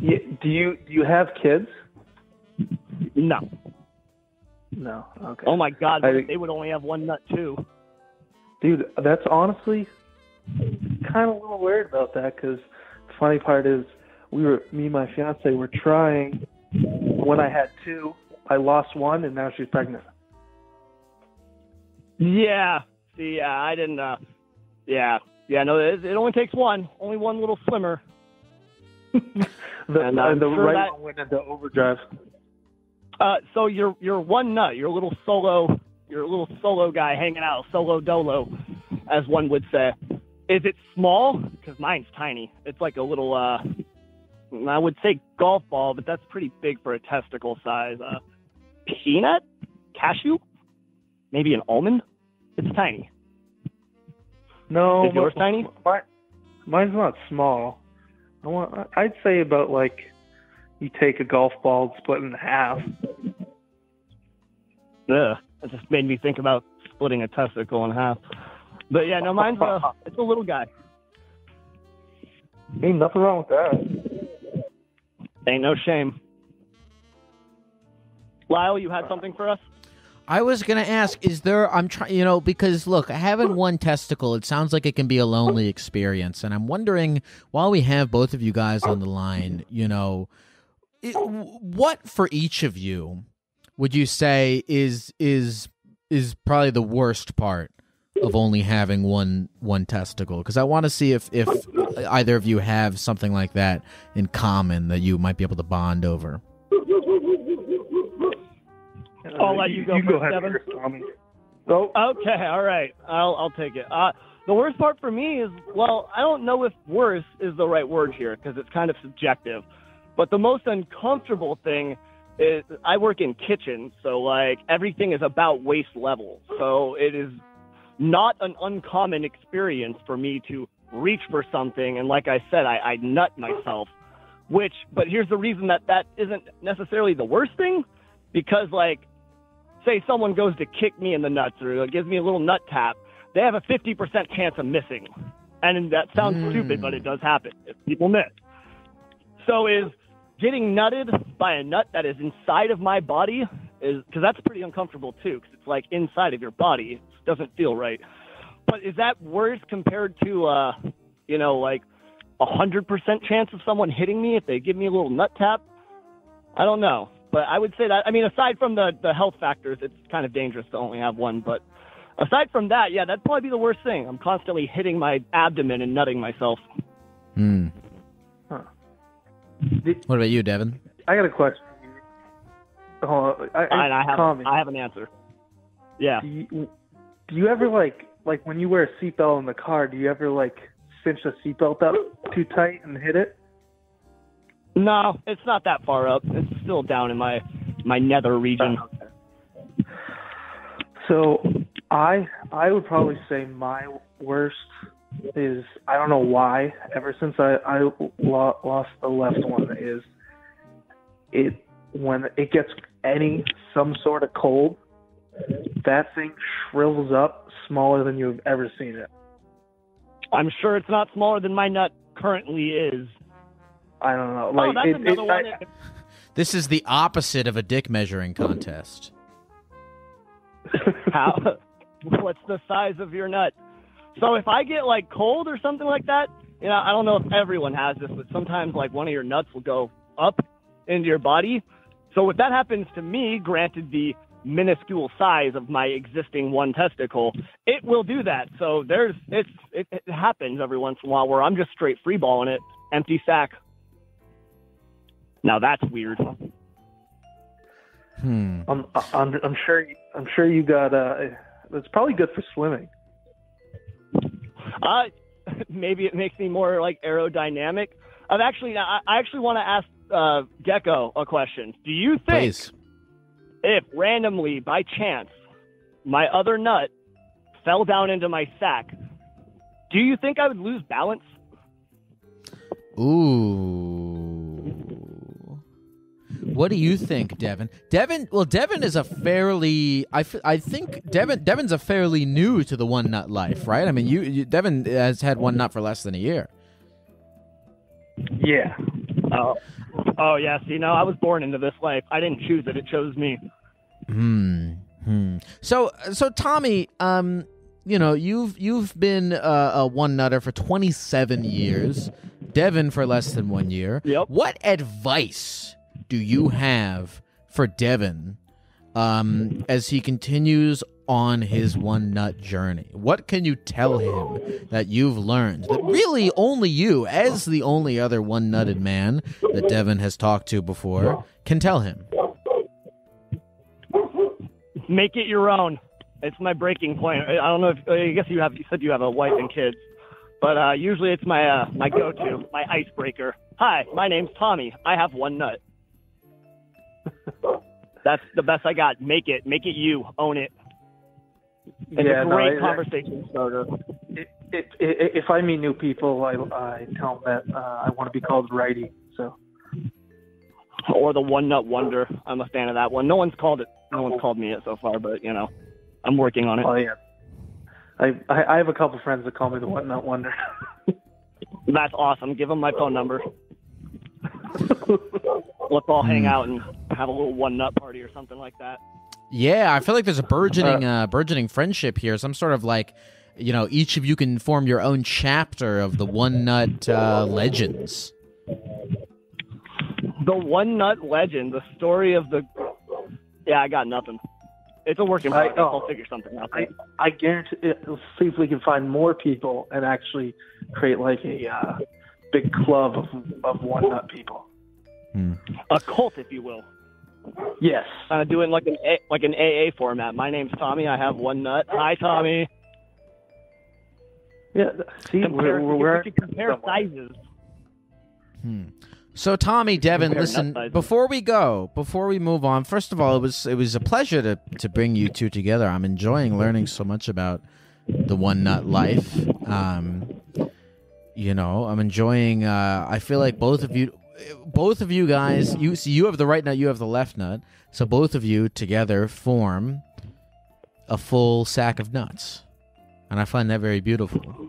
Yeah, do you do you have kids? No. No. Okay. Oh, my God. I, they would only have one nut, too. Dude, that's honestly kind of a little weird about that, because the funny part is we were, me and my fiancé were trying when I had two. I lost one, and now she's pregnant. Yeah. See, uh, I didn't, uh, yeah. Yeah, no, it, it only takes one, only one little swimmer. the, and, uh, and the sure right that, one went into overdrive. Uh, so you're you're one nut, you're a little solo, you're a little solo guy hanging out, solo dolo, as one would say. Is it small? Because mine's tiny. It's like a little, uh, I would say golf ball, but that's pretty big for a testicle size. Uh, peanut, cashew, maybe an almond. It's tiny. No, is yours my, tiny? My, mine's not small. I want. I'd say about like you take a golf ball and split it in half. Yeah, it just made me think about splitting a testicle in half. But yeah, no, mine's a, it's a little guy. Ain't nothing wrong with that. Ain't no shame. Lyle, you had something for us? I was going to ask, is there, I'm trying, you know, because look, having one testicle, it sounds like it can be a lonely experience. And I'm wondering, while we have both of you guys on the line, you know, it, what for each of you would you say is, is, is probably the worst part of only having one, one testicle? Because I want to see if, if either of you have something like that in common that you might be able to bond over. I'll let you, you go you first, Kevin. Um, so. Okay, all right. I'll, I'll take it. Uh, the worst part for me is, well, I don't know if worse is the right word here because it's kind of subjective. But the most uncomfortable thing is I work in kitchens, so, like, everything is about waist level. So it is not an uncommon experience for me to reach for something. And like I said, I, I nut myself, which, but here's the reason that that isn't necessarily the worst thing, because, like, say someone goes to kick me in the nuts or gives me a little nut tap, they have a fifty percent chance of missing. And that sounds mm. stupid, but it does happen. People miss. So is getting nutted by a nut that is inside of my body, is because that's pretty uncomfortable too, because it's like inside of your body. It doesn't feel right. But is that worse compared to, uh, you know, like a one hundred percent chance of someone hitting me if they give me a little nut tap? I don't know. But I would say that, I mean, aside from the, the health factors, it's kind of dangerous to only have one. But aside from that, yeah, that'd probably be the worst thing. I'm constantly hitting my abdomen and nutting myself. Hmm. Huh. What about you, Devin? I got a question. Oh, I, I, I, have, I have an answer. Yeah. Do you, do you ever, like, like when you wear a seatbelt in the car, do you ever, like, cinch the seatbelt up too tight and hit it? No, it's not that far up. It's still down in my, my nether region. So I I would probably say my worst is, I don't know why, ever since I, I lo- lost the left one, is it when it gets any, some sort of cold, that thing shrivels up smaller than you've ever seen it. I'm sure it's not smaller than my nut currently is. I don't know. Like, oh, that's it, another it, one. I, this is the opposite of a dick measuring contest. How? What's the size of your nut? So if I get, like, cold or something like that, you know, I don't know if everyone has this, but sometimes, like, one of your nuts will go up into your body. So if that happens to me, granted the minuscule size of my existing one testicle, it will do that. So there's it's it, it happens every once in a while where I'm just straight freeballing it, empty sack. Now that's weird. Hmm. I'm, I'm, I'm sure. I'm sure you got. Uh, it's probably good for swimming. Uh, maybe it makes me more like aerodynamic. I've actually. I actually want to ask uh, Gecko a question. Do you think, Please. if randomly by chance my other nut fell down into my sack, do you think I would lose balance? Ooh. What do you think, Devin? Devin, well, Devin is a fairly, I, f- I think Devin, Devin's a fairly new to the one nut life, right? I mean, you, you Devin has had one nut for less than a year. Yeah. Oh, oh yes. You know, I was born into this life. I didn't choose it. It chose me. Hmm. Hmm. So, so Tommy, um, you know, you've, you've been a, a one nutter for twenty-seven years, Devin for less than one year. Yep. What advice do you have for Devin um, as he continues on his one nut journey? What can you tell him that you've learned that really only you, as the only other one nutted man that Devin has talked to before, can tell him? Make it your own. It's my breaking point. I don't know if I guess you have. You said you have a wife and kids, but uh, usually it's my uh, my go-to, my icebreaker. Hi, my name's Tommy. I have one nut. That's the best I got. Make it, make it you, own it. It's yeah, a great no, it, conversation starter. It, it, it, if I meet new people, I, I tell them that uh, I want to be called Righty. So, or the One Nut Wonder. I'm a fan of that one. No one's called it. No one's called me it so far, but you know, I'm working on it. Oh yeah, I I, I have a couple friends that call me the One Nut Wonder. That's awesome. Give them my phone number. Let's all hang out and have a little one nut party or something like that. Yeah, I feel like there's a burgeoning, uh, burgeoning friendship here. Some sort of like, you know, each of you can form your own chapter of the one nut uh, legends. The one nut legend, the story of the. Yeah, I got nothing. It's a working process. I, oh, I'll figure something out. I, I guarantee. It, let's see if we can find more people and actually create like a uh, big club of of one nut people. Hmm. A cult, if you will. Yes. Uh, doing like an A, like an A A format. My name's Tommy. I have one nut. Hi, Tommy. Yeah. See, compare, we're, we're we compare sizes. Hmm. So, Tommy, Devin, listen. Before we go, before we move on, first of all, it was it was a pleasure to to bring you two together. I'm enjoying learning so much about the one nut life. Um, you know, I'm enjoying. Uh, I feel like both of you. Both of you guys, you see, you have the right nut, you have the left nut, so both of you together form a full sack of nuts, and I find that very beautiful.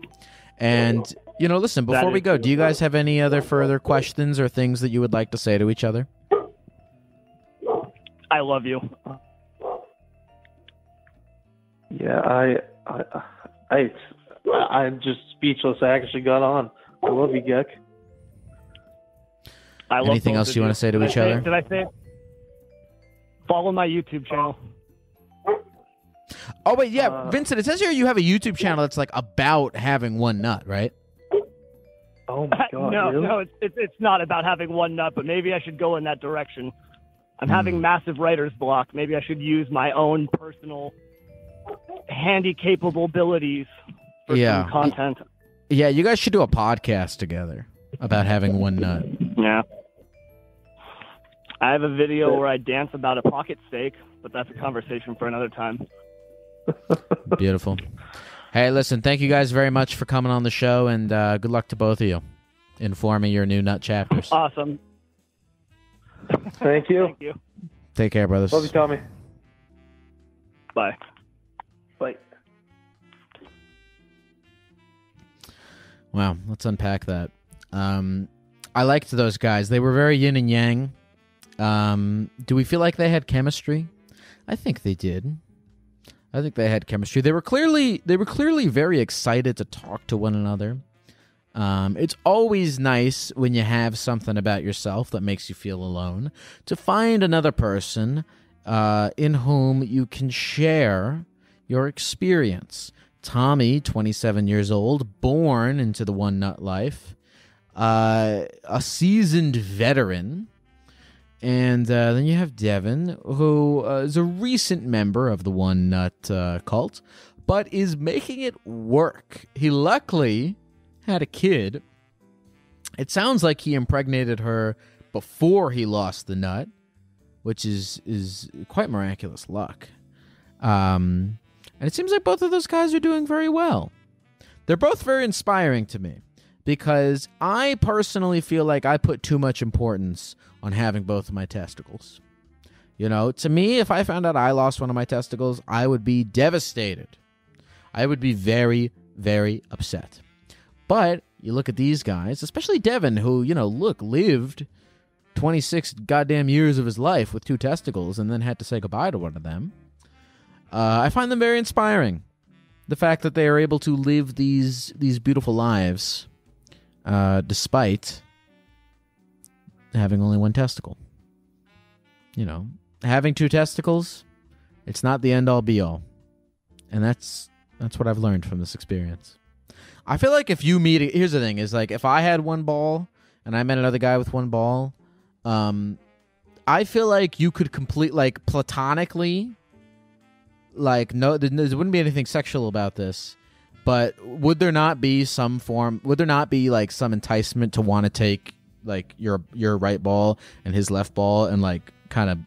And you know, listen, before we go, do you guys have any other further questions or things that you would like to say to each other? I love you. Yeah, I, I, I, I'm just speechless. I actually got on. I love you, Gek. I Anything else you want to say to each say, other? Did I say it? Follow my YouTube channel. Oh, wait, yeah. Uh, Vincent, it says here you have a YouTube channel that's, like, about having one nut, right? Oh, my God. no, really? no, it's, it's not about having one nut, but maybe I should go in that direction. I'm mm. having massive writer's block. Maybe I should use my own personal handy-capable abilities for yeah. some content. Yeah, you guys should do a podcast together about having one nut. Yeah. I have a video where I dance about a pocket steak, but that's a conversation for another time. Beautiful. Hey, listen, thank you guys very much for coming on the show, and uh, good luck to both of you in forming your new nut chapters. Awesome. Thank you. Thank you. Take care, brothers. Love you, Tommy. Bye. Bye. Wow, let's unpack that. Um... I liked those guys. They were very yin and yang. Um, do we feel like they had chemistry? I think they did. I think they had chemistry. They were clearly they were clearly very excited to talk to one another. Um, it's always nice when you have something about yourself that makes you feel alone to find another person uh, in whom you can share your experience. Tommy, twenty-seven years old, born into the one nut life. Uh, a seasoned veteran, and uh, then you have Devin, who uh, is a recent member of the One Nut uh, cult, but is making it work. He luckily had a kid. It sounds like he impregnated her before he lost the nut, which is is quite miraculous luck. Um, and it seems like both of those guys are doing very well. They're both very inspiring to me, because I personally feel like I put too much importance on having both of my testicles. You know, to me, if I found out I lost one of my testicles, I would be devastated. I would be very, very upset. But you look at these guys, especially Devin, who, you know, look, lived twenty-six goddamn years of his life with two testicles and then had to say goodbye to one of them. Uh, I find them very inspiring. The fact that they are able to live these, these beautiful lives, Uh, despite having only one testicle. You know, having two testicles, it's not the end all be all. And that's that's what I've learned from this experience. I feel like if you meet, here's the thing, is like if I had one ball and I met another guy with one ball, um, I feel like you could complete, like, platonically, like, no, there wouldn't be anything sexual about this, but would there not be some form, would there not be, like, some enticement to want to take, like, your your right ball and his left ball and, like, kind of,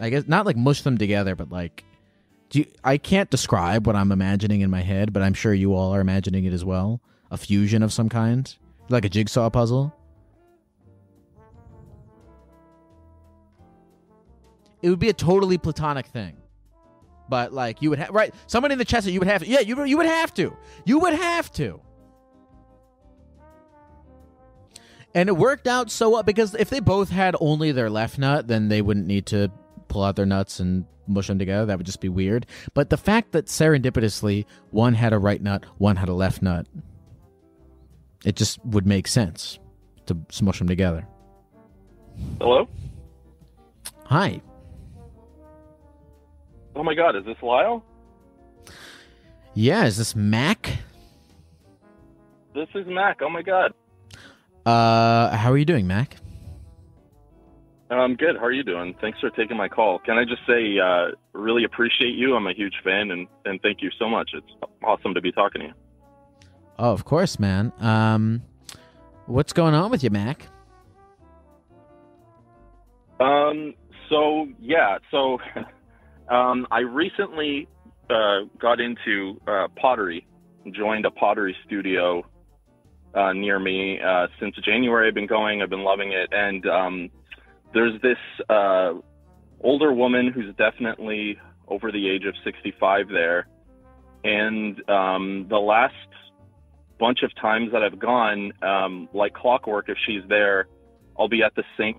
I guess, not, like, mush them together, but, like, do you, I can't describe what I'm imagining in my head, but I'm sure you all are imagining it as well. A fusion of some kind, like a jigsaw puzzle. It would be a totally platonic thing, but like you would have, right? Someone in the chest that you would have to, yeah, you you would have to, you would have to. And it worked out so well, because if they both had only their left nut, then they wouldn't need to pull out their nuts and mush them together. That would just be weird. But the fact that serendipitously one had a right nut, one had a left nut, it just would make sense to smush them together. Hello? Hi. Oh my God, is this Lyle? Yeah, is this Mac? This is Mac, oh my God. Uh, how are you doing, Mac? I'm good, how are you doing? Thanks for taking my call. Can I just say, uh, really appreciate you, I'm a huge fan, and, and thank you so much. It's awesome to be talking to you. Oh, of course, man. Um, what's going on with you, Mac? Um, so, yeah, so... Um, I recently uh, got into uh, pottery, joined a pottery studio uh, near me uh, since January. I've been going, I've been loving it. And um, there's this uh, older woman who's definitely over the age of sixty-five there. And um, the last bunch of times that I've gone, um, like clockwork, if she's there, I'll be at the sink,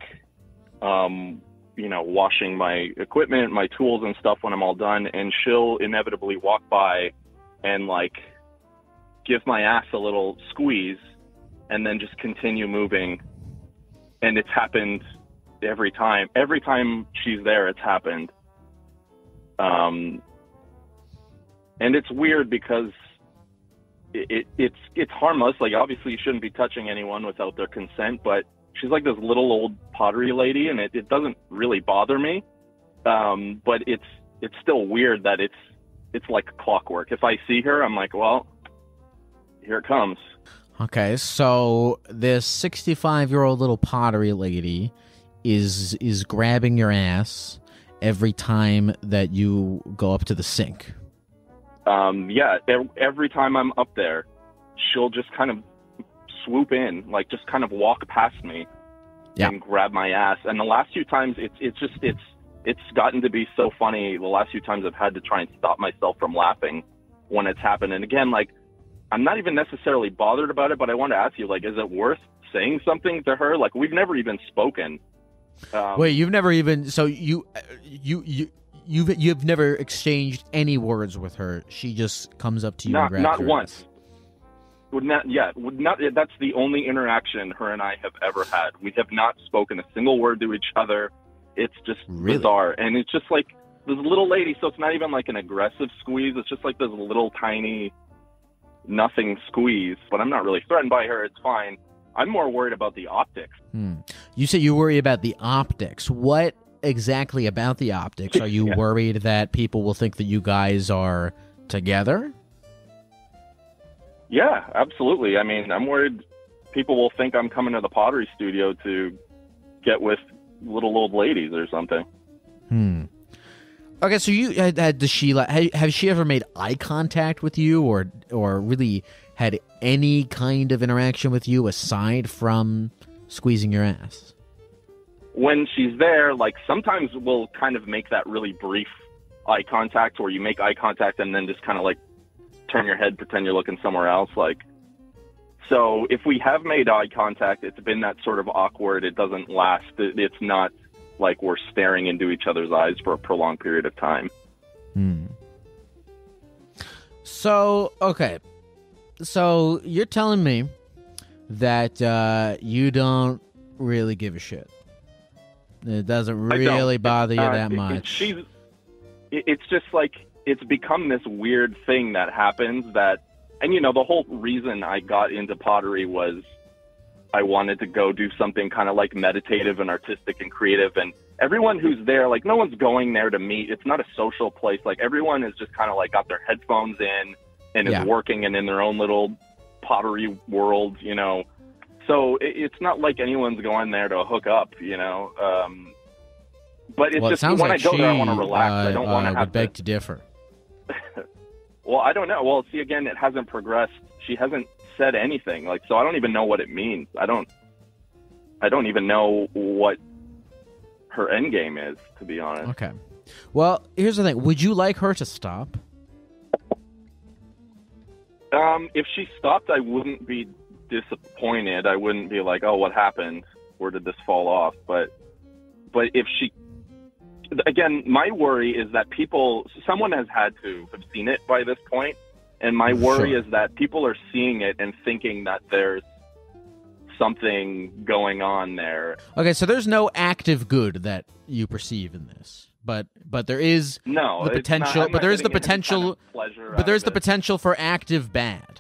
um, you know, washing my equipment, my tools and stuff when I'm all done. And she'll inevitably walk by and like give my ass a little squeeze and then just continue moving. And it's happened every time, every time she's there, it's happened. Um, and it's weird because it, it, it's, it's harmless. Like obviously you shouldn't be touching anyone without their consent, but she's like this little old pottery lady, and it, it doesn't really bother me. Um, but it's it's still weird that it's it's like clockwork. If I see her, I'm like, well, here it comes. Okay, so this sixty-five-year-old little pottery lady is is grabbing your ass every time that you go up to the sink. Um, yeah, every time I'm up there, she'll just kind of swoop in, like just kind of walk past me, yeah, and grab my ass. And the last few times it's it's just it's it's gotten to be so funny. The last few times I've had to try and stop myself from laughing when it's happened. And again, like I'm not even necessarily bothered about it, but I want to ask you, like, is it worth saying something to her? Like we've never even spoken. Um, Wait, you've never even so you you you you've you've never exchanged any words with her. She just comes up to you not, and grabs not your once. Ass. Would not yet. Would not. That's the only interaction her and I have ever had. We have not spoken a single word to each other. It's just really bizarre, and it's just like this little lady. So it's not even like an aggressive squeeze. It's just like this little tiny nothing squeeze. But I'm not really threatened by her. It's fine. I'm more worried about the optics. Hmm. You say you worry about the optics. What exactly about the optics? Are you yeah. worried that people will think that you guys are together? Yeah, absolutely. I mean, I'm worried people will think I'm coming to the pottery studio to get with little old ladies or something. Hmm. Okay, so you had, had does she like has she ever made eye contact with you or or really had any kind of interaction with you aside from squeezing your ass? When she's there, like sometimes we'll kind of make that really brief eye contact, or you make eye contact and then just kind of like turn your head, pretend you're looking somewhere else. Like, so if we have made eye contact, it's been that sort of awkward. It doesn't last. It's not like we're staring into each other's eyes for a prolonged period of time. Hmm. So, okay. So you're telling me that uh, you don't really give a shit. It doesn't really bother you uh, that much. She's, it's just like, it's become this weird thing that happens that, and, you know, the whole reason I got into pottery was I wanted to go do something kind of like meditative and artistic and creative. And everyone who's there, like, no one's going there to meet. It's not a social place. Like, everyone is just kind of like got their headphones in and yeah. is working and in their own little pottery world, you know. So it, it's not like anyone's going there to hook up, you know. Um, but it's well, just it when like I go she, there, I want to relax. Uh, I don't uh, want to have to beg to differ. Well, I don't know. Well, see, again, it hasn't progressed. She hasn't said anything, like, so I don't even know what it means. I don't, I don't even know what her end game is, to be honest. Okay. Well, here's the thing. Would you like her to stop? Um, if she stopped, I wouldn't be disappointed. I wouldn't be like, oh, what happened? Where did this fall off? But, but if she, again, my worry is that people, someone has had to have seen it by this point. And my worry sure. is that people are seeing it and thinking that there's something going on there. Okay, so there's no active good that you perceive in this, but but there is no the potential. Not, but there is the potential. Kind of but there's the it. potential for active bad.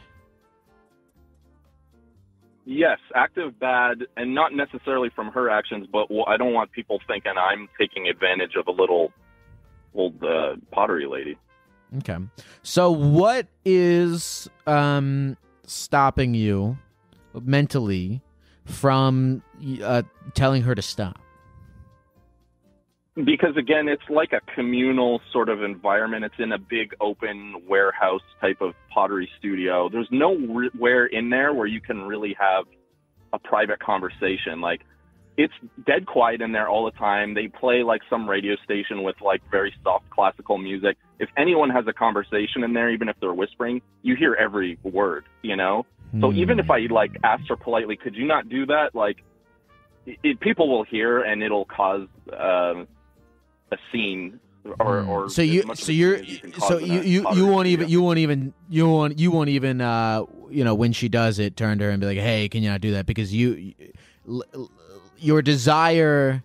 Yes, active bad, and not necessarily from her actions, but I don't want people thinking I'm taking advantage of a little old uh, pottery lady. Okay. So what is um, stopping you mentally from uh, telling her to stop? Because, again, it's like a communal sort of environment. It's in a big open warehouse type of pottery studio. There's nowhere in there where you can really have a private conversation. Like, it's dead quiet in there all the time. They play like some radio station with like very soft classical music. If anyone has a conversation in there, even if they're whispering, you hear every word, you know? Mm. So even if I like asked her politely, could you not do that? Like it, people will hear and it'll cause uh, a scene or, or so you, so you're, you so you, you, you won't even, you won't even, you won't, you won't even, uh, you know, when she does it, turn to her and be like, hey, can you not do that? Because you, l l your desire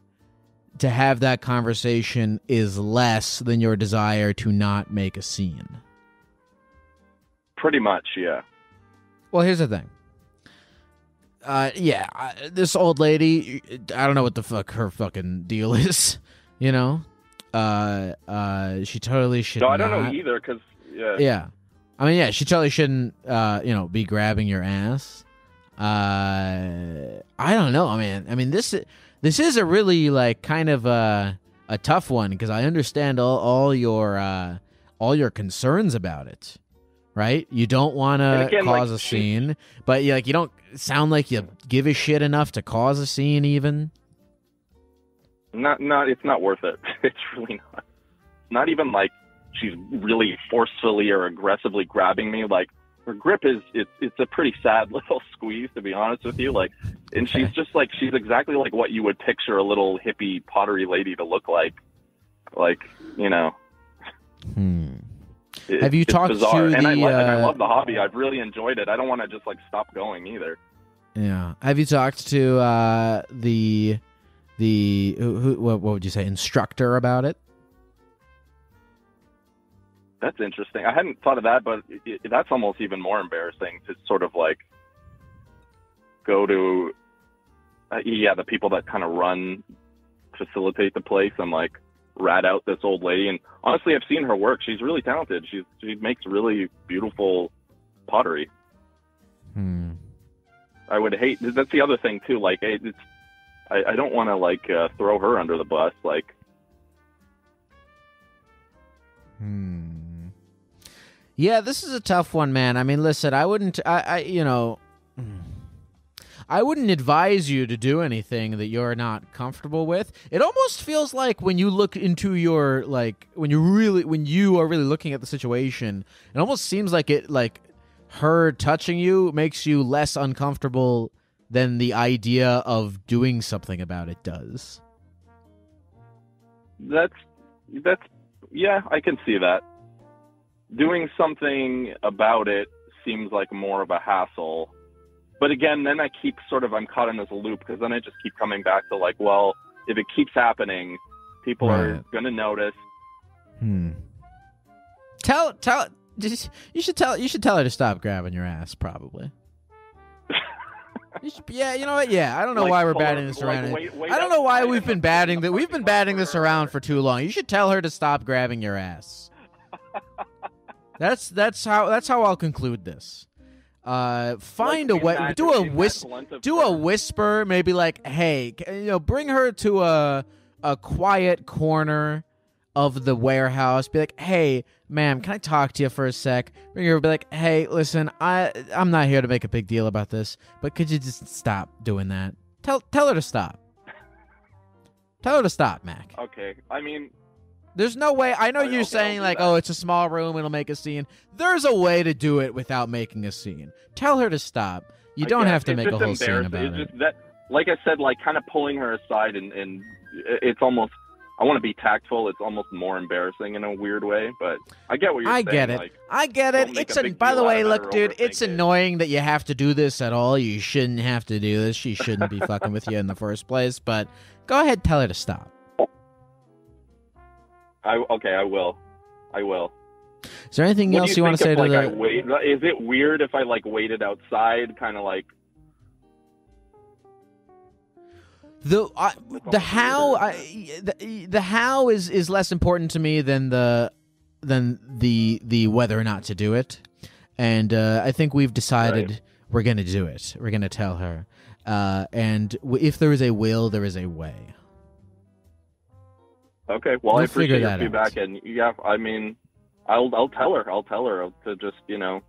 to have that conversation is less than your desire to not make a scene. Pretty much, yeah. Well, here's the thing. Uh, yeah, I, this old lady, I don't know what the fuck her fucking deal is, you know? Uh, uh, she totally should No, I don't not, know either, because... Yeah. yeah. I mean, yeah, she totally shouldn't, uh, you know, be grabbing your ass. Uh, I don't know, man. I mean, this this is a really like kind of a a tough one because I understand all all your uh, all your concerns about it, right? You don't want to cause like, a scene, but you, like you don't sound like you give a shit enough to cause a scene, even. Not, not. It's not worth it. It's really not. Not even like she's really forcefully or aggressively grabbing me, like. Her grip is, it's, it's a pretty sad little squeeze, to be honest with you. Like, and okay. she's just like, she's exactly like what you would picture a little hippie pottery lady to look like. Like, you know. Hmm. It, Have you it's talked bizarre. to and the... I, uh... and I love the hobby. I've really enjoyed it. I don't want to just like stop going either. Yeah. Have you talked to uh, the, the who, who, what would you say, instructor about it? That's interesting. I hadn't thought of that, but it, that's almost even more embarrassing to sort of like go to, uh, yeah, the people that kind of run, facilitate the place and like rat out this old lady. And honestly, I've seen her work. She's really talented. She's, she makes really beautiful pottery. Hmm. I would hate, that's the other thing too. Like it's, I, I don't want to like uh, throw her under the bus. Like, hmm. Yeah, this is a tough one, man. I mean, listen, I wouldn't, I, I, you know, I wouldn't advise you to do anything that you're not comfortable with. It almost feels like when you look into your, like, when you really, when you are really looking at the situation, it almost seems like it, like, her touching you makes you less uncomfortable than the idea of doing something about it does. That's, that's, yeah, I can see that. Doing something about it seems like more of a hassle. But again, then I keep sort of, I'm caught in this loop because then I just keep coming back to like, well, if it keeps happening, people right. are going to notice. Hmm. Tell tell just, you should tell you should tell her to stop grabbing your ass, probably. You should, yeah, you know what? Yeah, I don't know like why we're batting her, this like around. Wait, wait I don't know why we've been batting that. We've been batting this around for too long. You should tell her to stop grabbing your ass. That's that's how that's how I'll conclude this. Uh, find like, a way. Do a whisper. Do a whisper. Maybe like, hey, you know, bring her to a a quiet corner of the warehouse. Be like, hey, ma'am, can I talk to you for a sec? Bring her. Be like, hey, listen, I I'm not here to make a big deal about this, but could you just stop doing that? Tell tell her to stop. Tell her to stop, Mac. Okay, I mean. There's no way. I know I you're saying like, that. oh, it's a small room. It'll make a scene. There's a way to do it without making a scene. Tell her to stop. You I don't guess. have to it's make a whole scene about it's it. Just that, like I said, like kind of pulling her aside and, and it's almost, I want to be tactful. It's almost more embarrassing in a weird way, but I get what you're I saying. I get it. Like, I get it. It's a, by the way, look, dude, it's annoying it. that you have to do this at all. You shouldn't have to do this. She shouldn't be fucking with you in the first place, but go ahead. Tell her to stop. I, okay, I will. I will. Is there anything what else you, you want to say if, to like, the... I wait, is it weird if I, like, waited outside, kind of like... The I, the how I, the, the how is, is less important to me than the than the the whether or not to do it. And uh, I think we've decided right. we're going to do it. We're going to tell her. Uh, and w if there is a will, there is a way. Okay, well, we'll I appreciate your feedback, out. and yeah, I mean, I'll I'll tell her, I'll tell her to just, you know,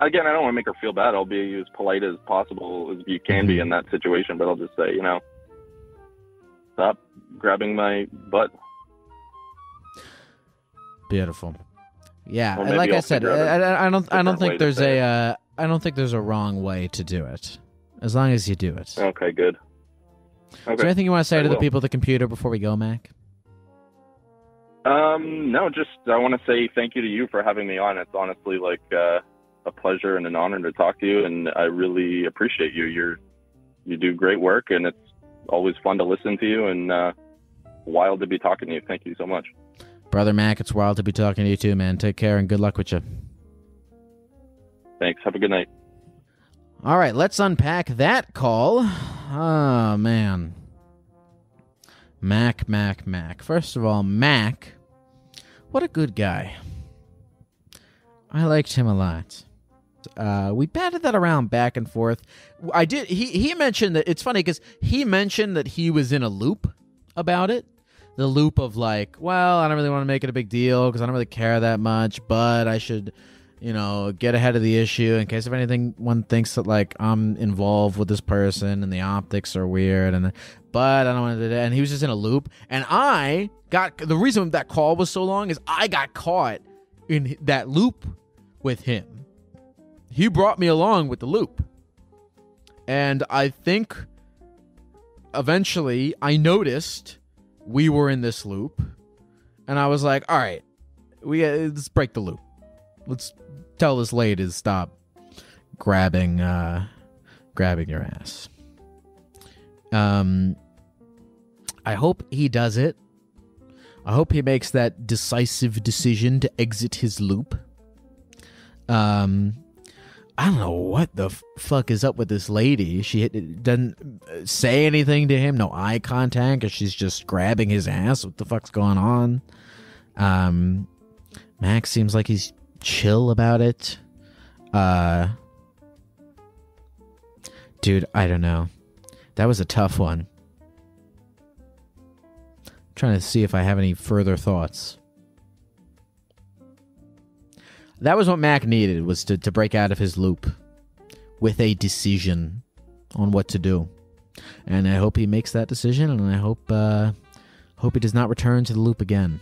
again, I don't want to make her feel bad. I'll be as polite as possible as you can mm-hmm. be in that situation, but I'll just say, you know, stop grabbing my butt. Beautiful, yeah. Like I'll I said, I, I don't I don't think there's a uh, I don't think there's a wrong way to do it, as long as you do it. Okay, good. Okay. Is there anything you want to say I to will. the people at the computer before we go, Mac? Um, no, just I want to say thank you to you for having me on. It's honestly like uh, a pleasure and an honor to talk to you, and I really appreciate you. You're you do great work, and it's always fun to listen to you, and uh, wild to be talking to you. Thank you so much, brother Mac. It's wild to be talking to you too, man. Take care and good luck with you. Thanks. Have a good night. All right, let's unpack that call. Oh man, Mac, Mac, Mac. First of all, Mac. What a good guy. I liked him a lot. Uh, we batted that around back and forth. I did. He, he mentioned that it's funny because he mentioned that he was in a loop about it. The loop of like, well, I don't really want to make it a big deal because I don't really care that much, but I should, you know, get ahead of the issue in case if anything one thinks that like I'm involved with this person and the optics are weird and but I don't want to do that. And he was just in a loop, and I got the reason that call was so long is I got caught in that loop with him. He brought me along with the loop, and I think eventually I noticed we were in this loop, and I was like, all right, we uh, let's break the loop. Let's tell this lady to stop grabbing, uh, grabbing your ass. Um, I hope he does it. I hope he makes that decisive decision to exit his loop. Um, I don't know what the f fuck is up with this lady. She doesn't say anything to him. No eye contact, 'cause she's just grabbing his ass. What the fuck's going on? Um, Max seems like he's chill about it. Uh dude, I don't know. That was a tough one. I'm trying to see if I have any further thoughts. That was what Mac needed, was to, to break out of his loop with a decision on what to do. And I hope he makes that decision, and I hope uh hope he does not return to the loop again.